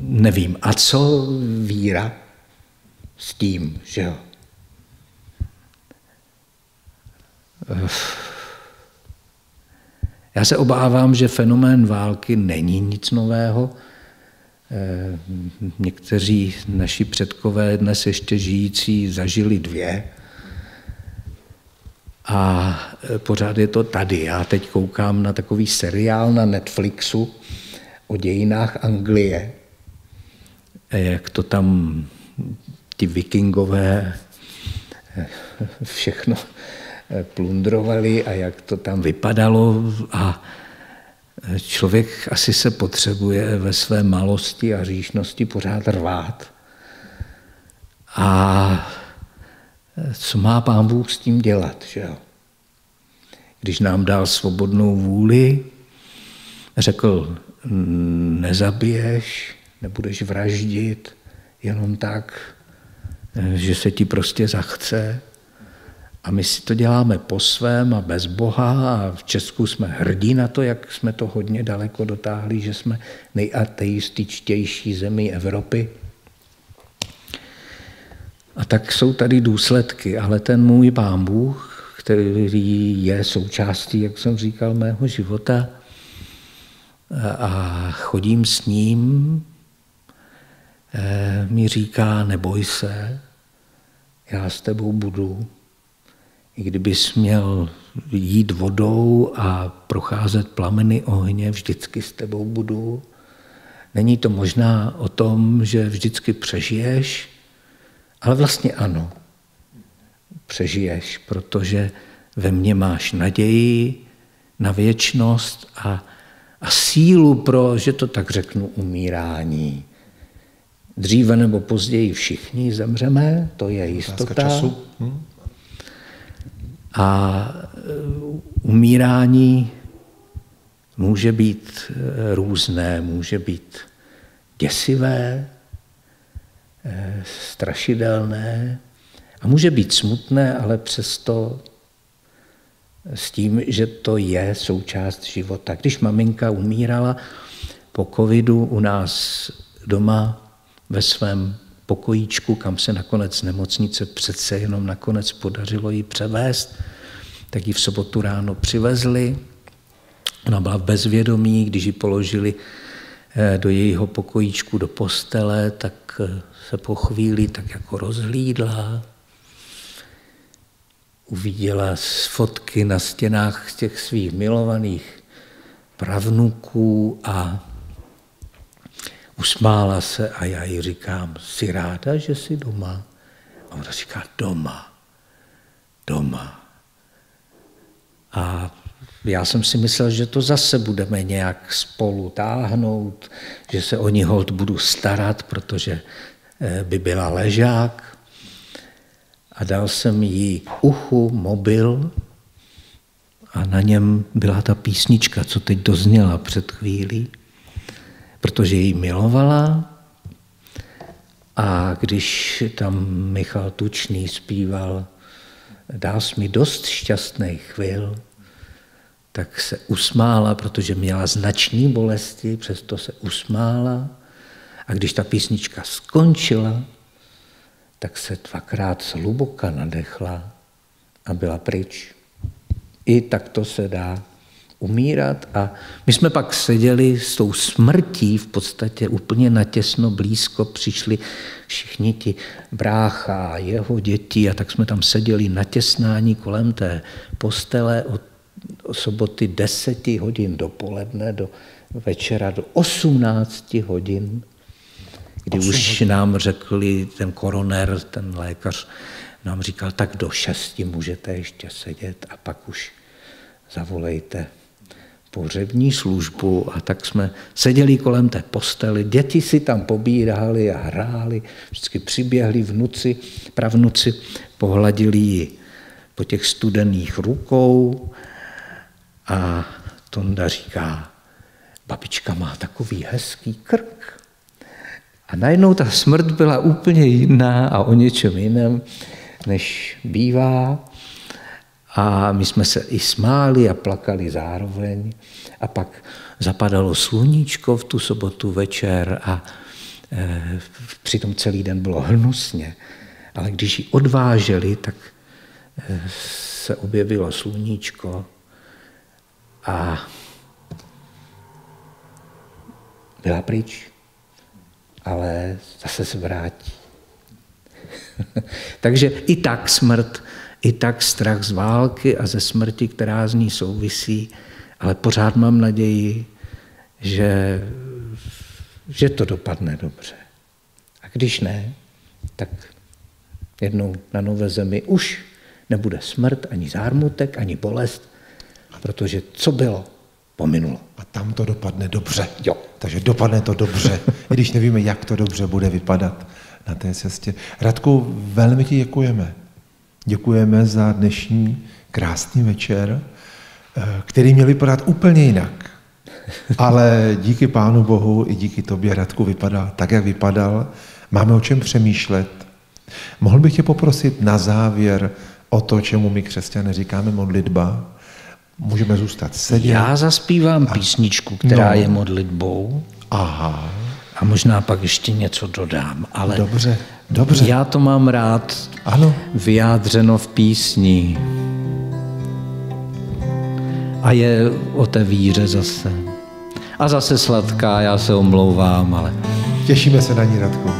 nevím. A co víra s tím, že jo? Já se obávám, že fenomén války není nic nového. Někteří naši předkové dnes ještě žijící zažili dvě a pořád je to tady. Já teď koukám na takový seriál na Netflixu o dějinách Anglie, jak to tam ti vikingové všechno plundrovali a jak to tam vypadalo a člověk asi se potřebuje ve své malosti a říšnosti pořád rvát. A co má Pán Bůh s tím dělat, že jo? Když nám dal svobodnou vůli, řekl, nezabiješ, nebudeš vraždit, jenom tak, že se ti prostě zachce. A my si to děláme po svém a bez Boha a v Česku jsme hrdí na to, jak jsme to hodně daleko dotáhli, že jsme nejateističtější zemí Evropy. A tak jsou tady důsledky, ale ten můj Pán Bůh, který je součástí, jak jsem říkal, mého života a chodím s ním, mi říká, neboj se, já s tebou budu. I kdybys měl jít vodou a procházet plameny ohně, vždycky s tebou budu. Není to možná o tom, že vždycky přežiješ, ale vlastně ano, přežiješ, protože ve mně máš naději na věčnost a, a sílu pro, že to tak řeknu, umírání. Dříve nebo později všichni zemřeme, to je jistota. A umírání může být různé, může být děsivé, strašidelné a může být smutné, ale přesto s tím, že to je součást života. Když maminka umírala po covidu u nás doma ve svém pokojíčku, kam se nakonec nemocnice přece jenom nakonec podařilo ji převést, tak ji v sobotu ráno přivezli. Ona byla v bezvědomí, když ji položili do jejího pokojíčku, do postele, tak se po chvíli tak jako rozhlídla. Uviděla fotky na stěnách těch svých milovaných pravnuků a usmála se a já jí říkám, jsi ráda, že jsi doma? A ona říká, doma, doma. A já jsem si myslel, že to zase budeme nějak spolu táhnout, že se o ní holt budu starat, protože by byla ležák. A dal jsem jí k uchu mobil a na něm byla ta písnička, co teď dozněla před chvílí, protože ji milovala. A když tam Michal Tučný zpíval Dál jsi mi dost šťastných chvil, tak se usmála, protože měla značné bolesti, přesto se usmála. A když ta písnička skončila, tak se dvakrát zhluboka nadechla a byla pryč. I takto se dá umírat. A my jsme pak seděli s tou smrtí v podstatě úplně natěsno blízko, přišli všichni ti brácha a jeho děti a tak jsme tam seděli natěsnání kolem té postele od soboty deset hodin dopoledne do večera do osmnáct hodin, kdy už nám řekli, ten koroner, ten lékař nám říkal, tak do šesti můžete ještě sedět a pak už zavolejte pohřební službu. A tak jsme seděli kolem té postele, děti si tam pobírali a hráli, vždycky přiběhli vnuci, pravnuci, pohladili ji po těch studených rukou a Tonda říká, babička má takový hezký krk. A najednou ta smrt byla úplně jiná a o něčem jiném, než bývá. A my jsme se i smáli a plakali zároveň. A pak zapadalo sluníčko v tu sobotu večer a e, přitom celý den bylo hnusně. Ale když ji odváželi, tak e, se objevilo sluníčko a byla pryč. Ale zase se vrátí. Takže i tak smrt, i tak strach z války a ze smrti, která z ní souvisí, ale pořád mám naději, že, že to dopadne dobře. A když ne, tak jednou na nové zemi už nebude smrt, ani zármutek, ani bolest, protože co bylo, pominulo. A tam to dopadne dobře. Jo. Takže dopadne to dobře, i když nevíme, jak to dobře bude vypadat na té cestě. Radku, velmi ti děkujeme. Děkujeme za dnešní krásný večer, který měl vypadat úplně jinak. Ale díky Pánu Bohu i díky tobě, Radku, vypadal tak, jak vypadal. Máme o čem přemýšlet. Mohl bych tě poprosit na závěr o to, čemu my křesťané říkáme modlitba. Můžeme zůstat sedět. Já zaspívám a... písničku, která no. je modlitbou. Aha. A možná pak ještě něco dodám. Ale dobře, dobře. Já to mám rád ano. vyjádřeno v písni. A je o té víře zase. A zase sladká, já se omlouvám, ale... Těšíme se na ní, Radku.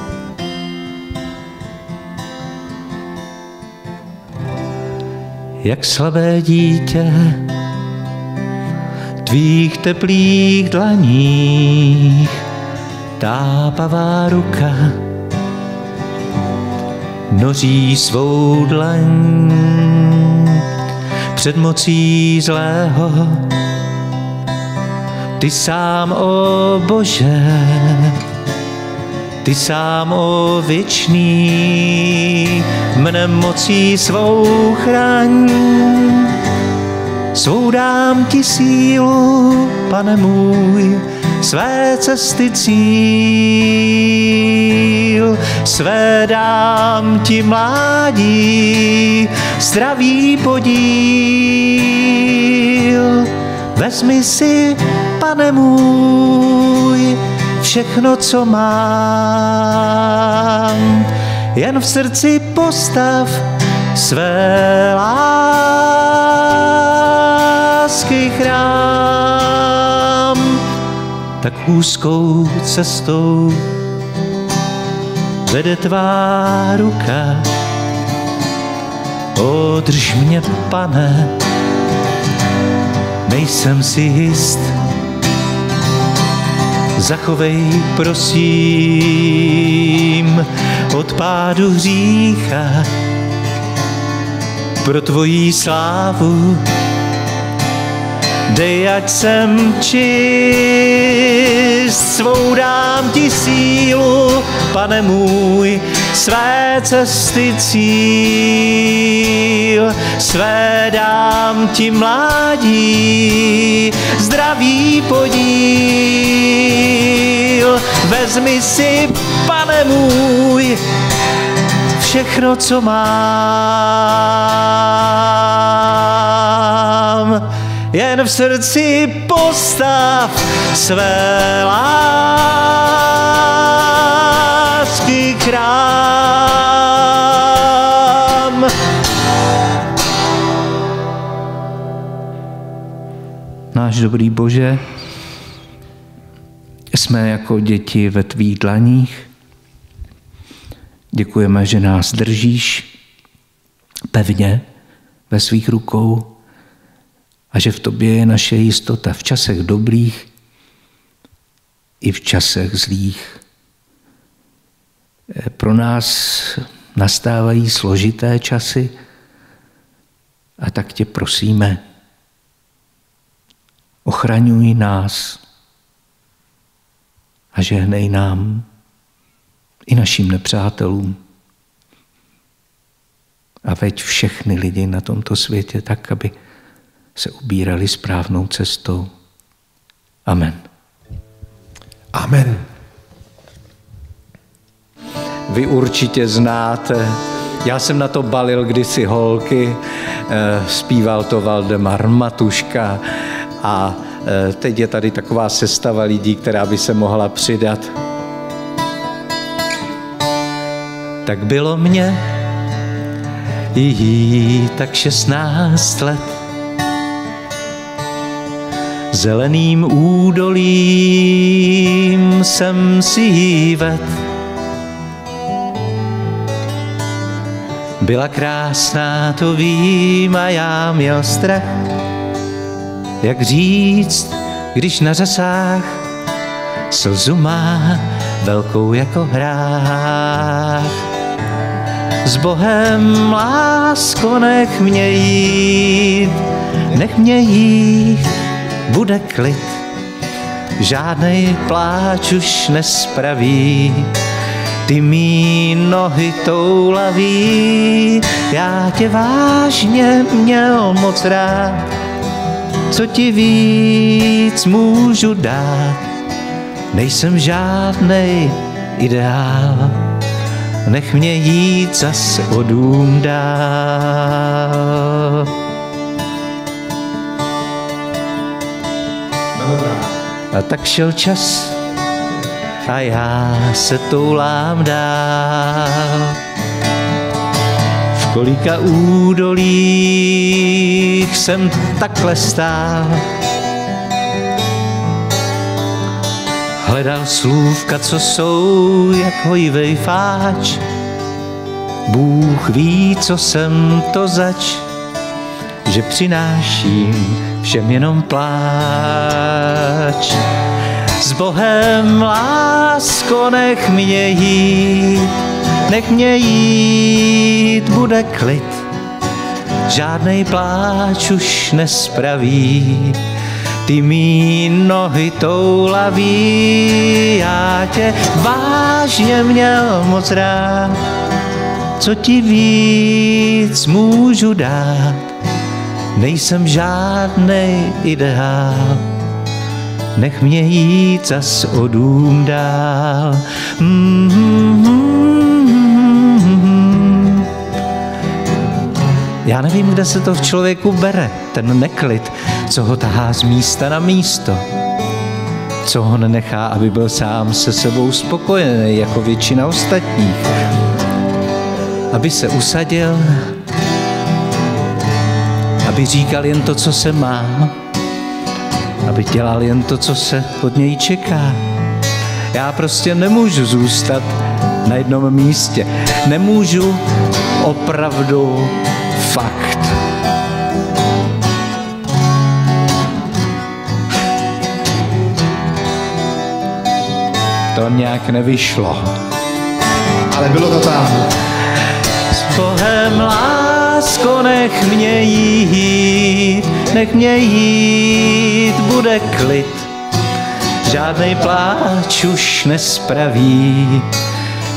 Jak slabé dítě tvých teplých dlaních, tápavá ruka noří svou dlaň před mocí zlého. Ty sám, o Bože, ty sám, o věčný, jménem mocí svou chraň. Svou dám ti sílu, pane můj, své cesty cíl, své dám ti mládí, zdraví podíl. Vezmi si, pane můj, všechno, co mám, jen v srdci postav své lásky chrám. Tak úzkou cestou vede tvá ruka, o, drž mě, pane, nejsem si jist, zachovej, prosím, od pádu hřícha pro tvojí slávu. Dej, ať jsem čist, svou dám ti sílu, pane můj, své cesty cíl, své dám ti mládí, zdraví podíl. Vezmi si, pane můj, všechno, co mám, jen v srdci postav své lásky krám. Náš dobrý Bože, jsme jako děti ve tvých dlaních. Děkujeme, že nás držíš pevně ve svých rukou. A že v tobě je naše jistota v časech dobrých i v časech zlých. Pro nás nastávají složité časy a tak tě prosíme, ochraňuj nás a žehnej nám i našim nepřátelům. A veď všechny lidi na tomto světě tak, aby se ubírali správnou cestou. Amen. Amen. Vy určitě znáte, já jsem na to balil kdysi holky, zpíval to Valdemar Matuška a teď je tady taková sestava lidí, která by se mohla přidat. Tak bylo mě, jijí, tak šestnáct let, zeleným údolím jsem si jí ved. Byla krásná, to vím, a já měl strach, jak říct, když na řasách slzu má velkou jako hrách. S Bohem, lásko, nech mě jít, nech mě jít, bude klid, žádnej pláč už nespraví, ty mý nohy toulaví. Já tě vážně měl moc rád, co ti víc můžu dát, nejsem žádnej ideál, nech mě jít zas o dům dál. A tak šel čas a já se toulám dál. V kolika údolích jsem takhle stál, hledal slůvka, co jsou jak hojivej fáč. Bůh ví, co jsem to zač, že přináším všem jenom pláč. S Bohem, lásko, nech mě jít, nech mě jít, bude klid, žádnej pláč už nespraví, ty mý nohy toulaví. Já tě vážně měl moc rád, co ti víc můžu dát, nejsem žádnej ideál, nech mě jít zas o dům dál. Mm-hmm. Já nevím, kde se to v člověku bere, ten neklid, co ho tahá z místa na místo, co ho nenechá, aby byl sám se sebou spokojený, jako většina ostatních. Aby se usadil, aby říkal jen to, co se má, aby dělal jen to, co se od něj čeká. Já prostě nemůžu zůstat na jednom místě. Nemůžu, opravdu, fakt. To nějak nevyšlo. Ale bylo to tam. S Bohem, lásko, nech mě jít, nech mě jít, bude klid. Žádnej pláč už nespraví,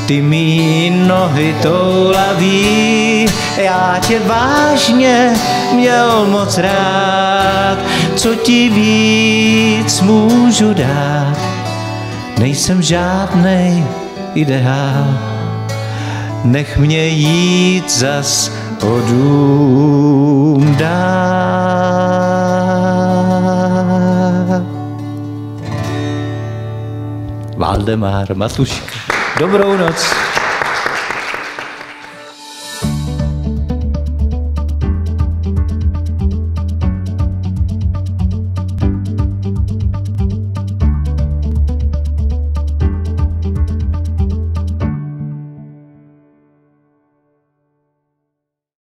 ty mý nohy toulaví. Já tě vážně měl moc rád, co ti víc můžu dát, nejsem žádnej ideál. Nech mě jít zas o dům dál. Valdemar Matuška. Dobrou noc.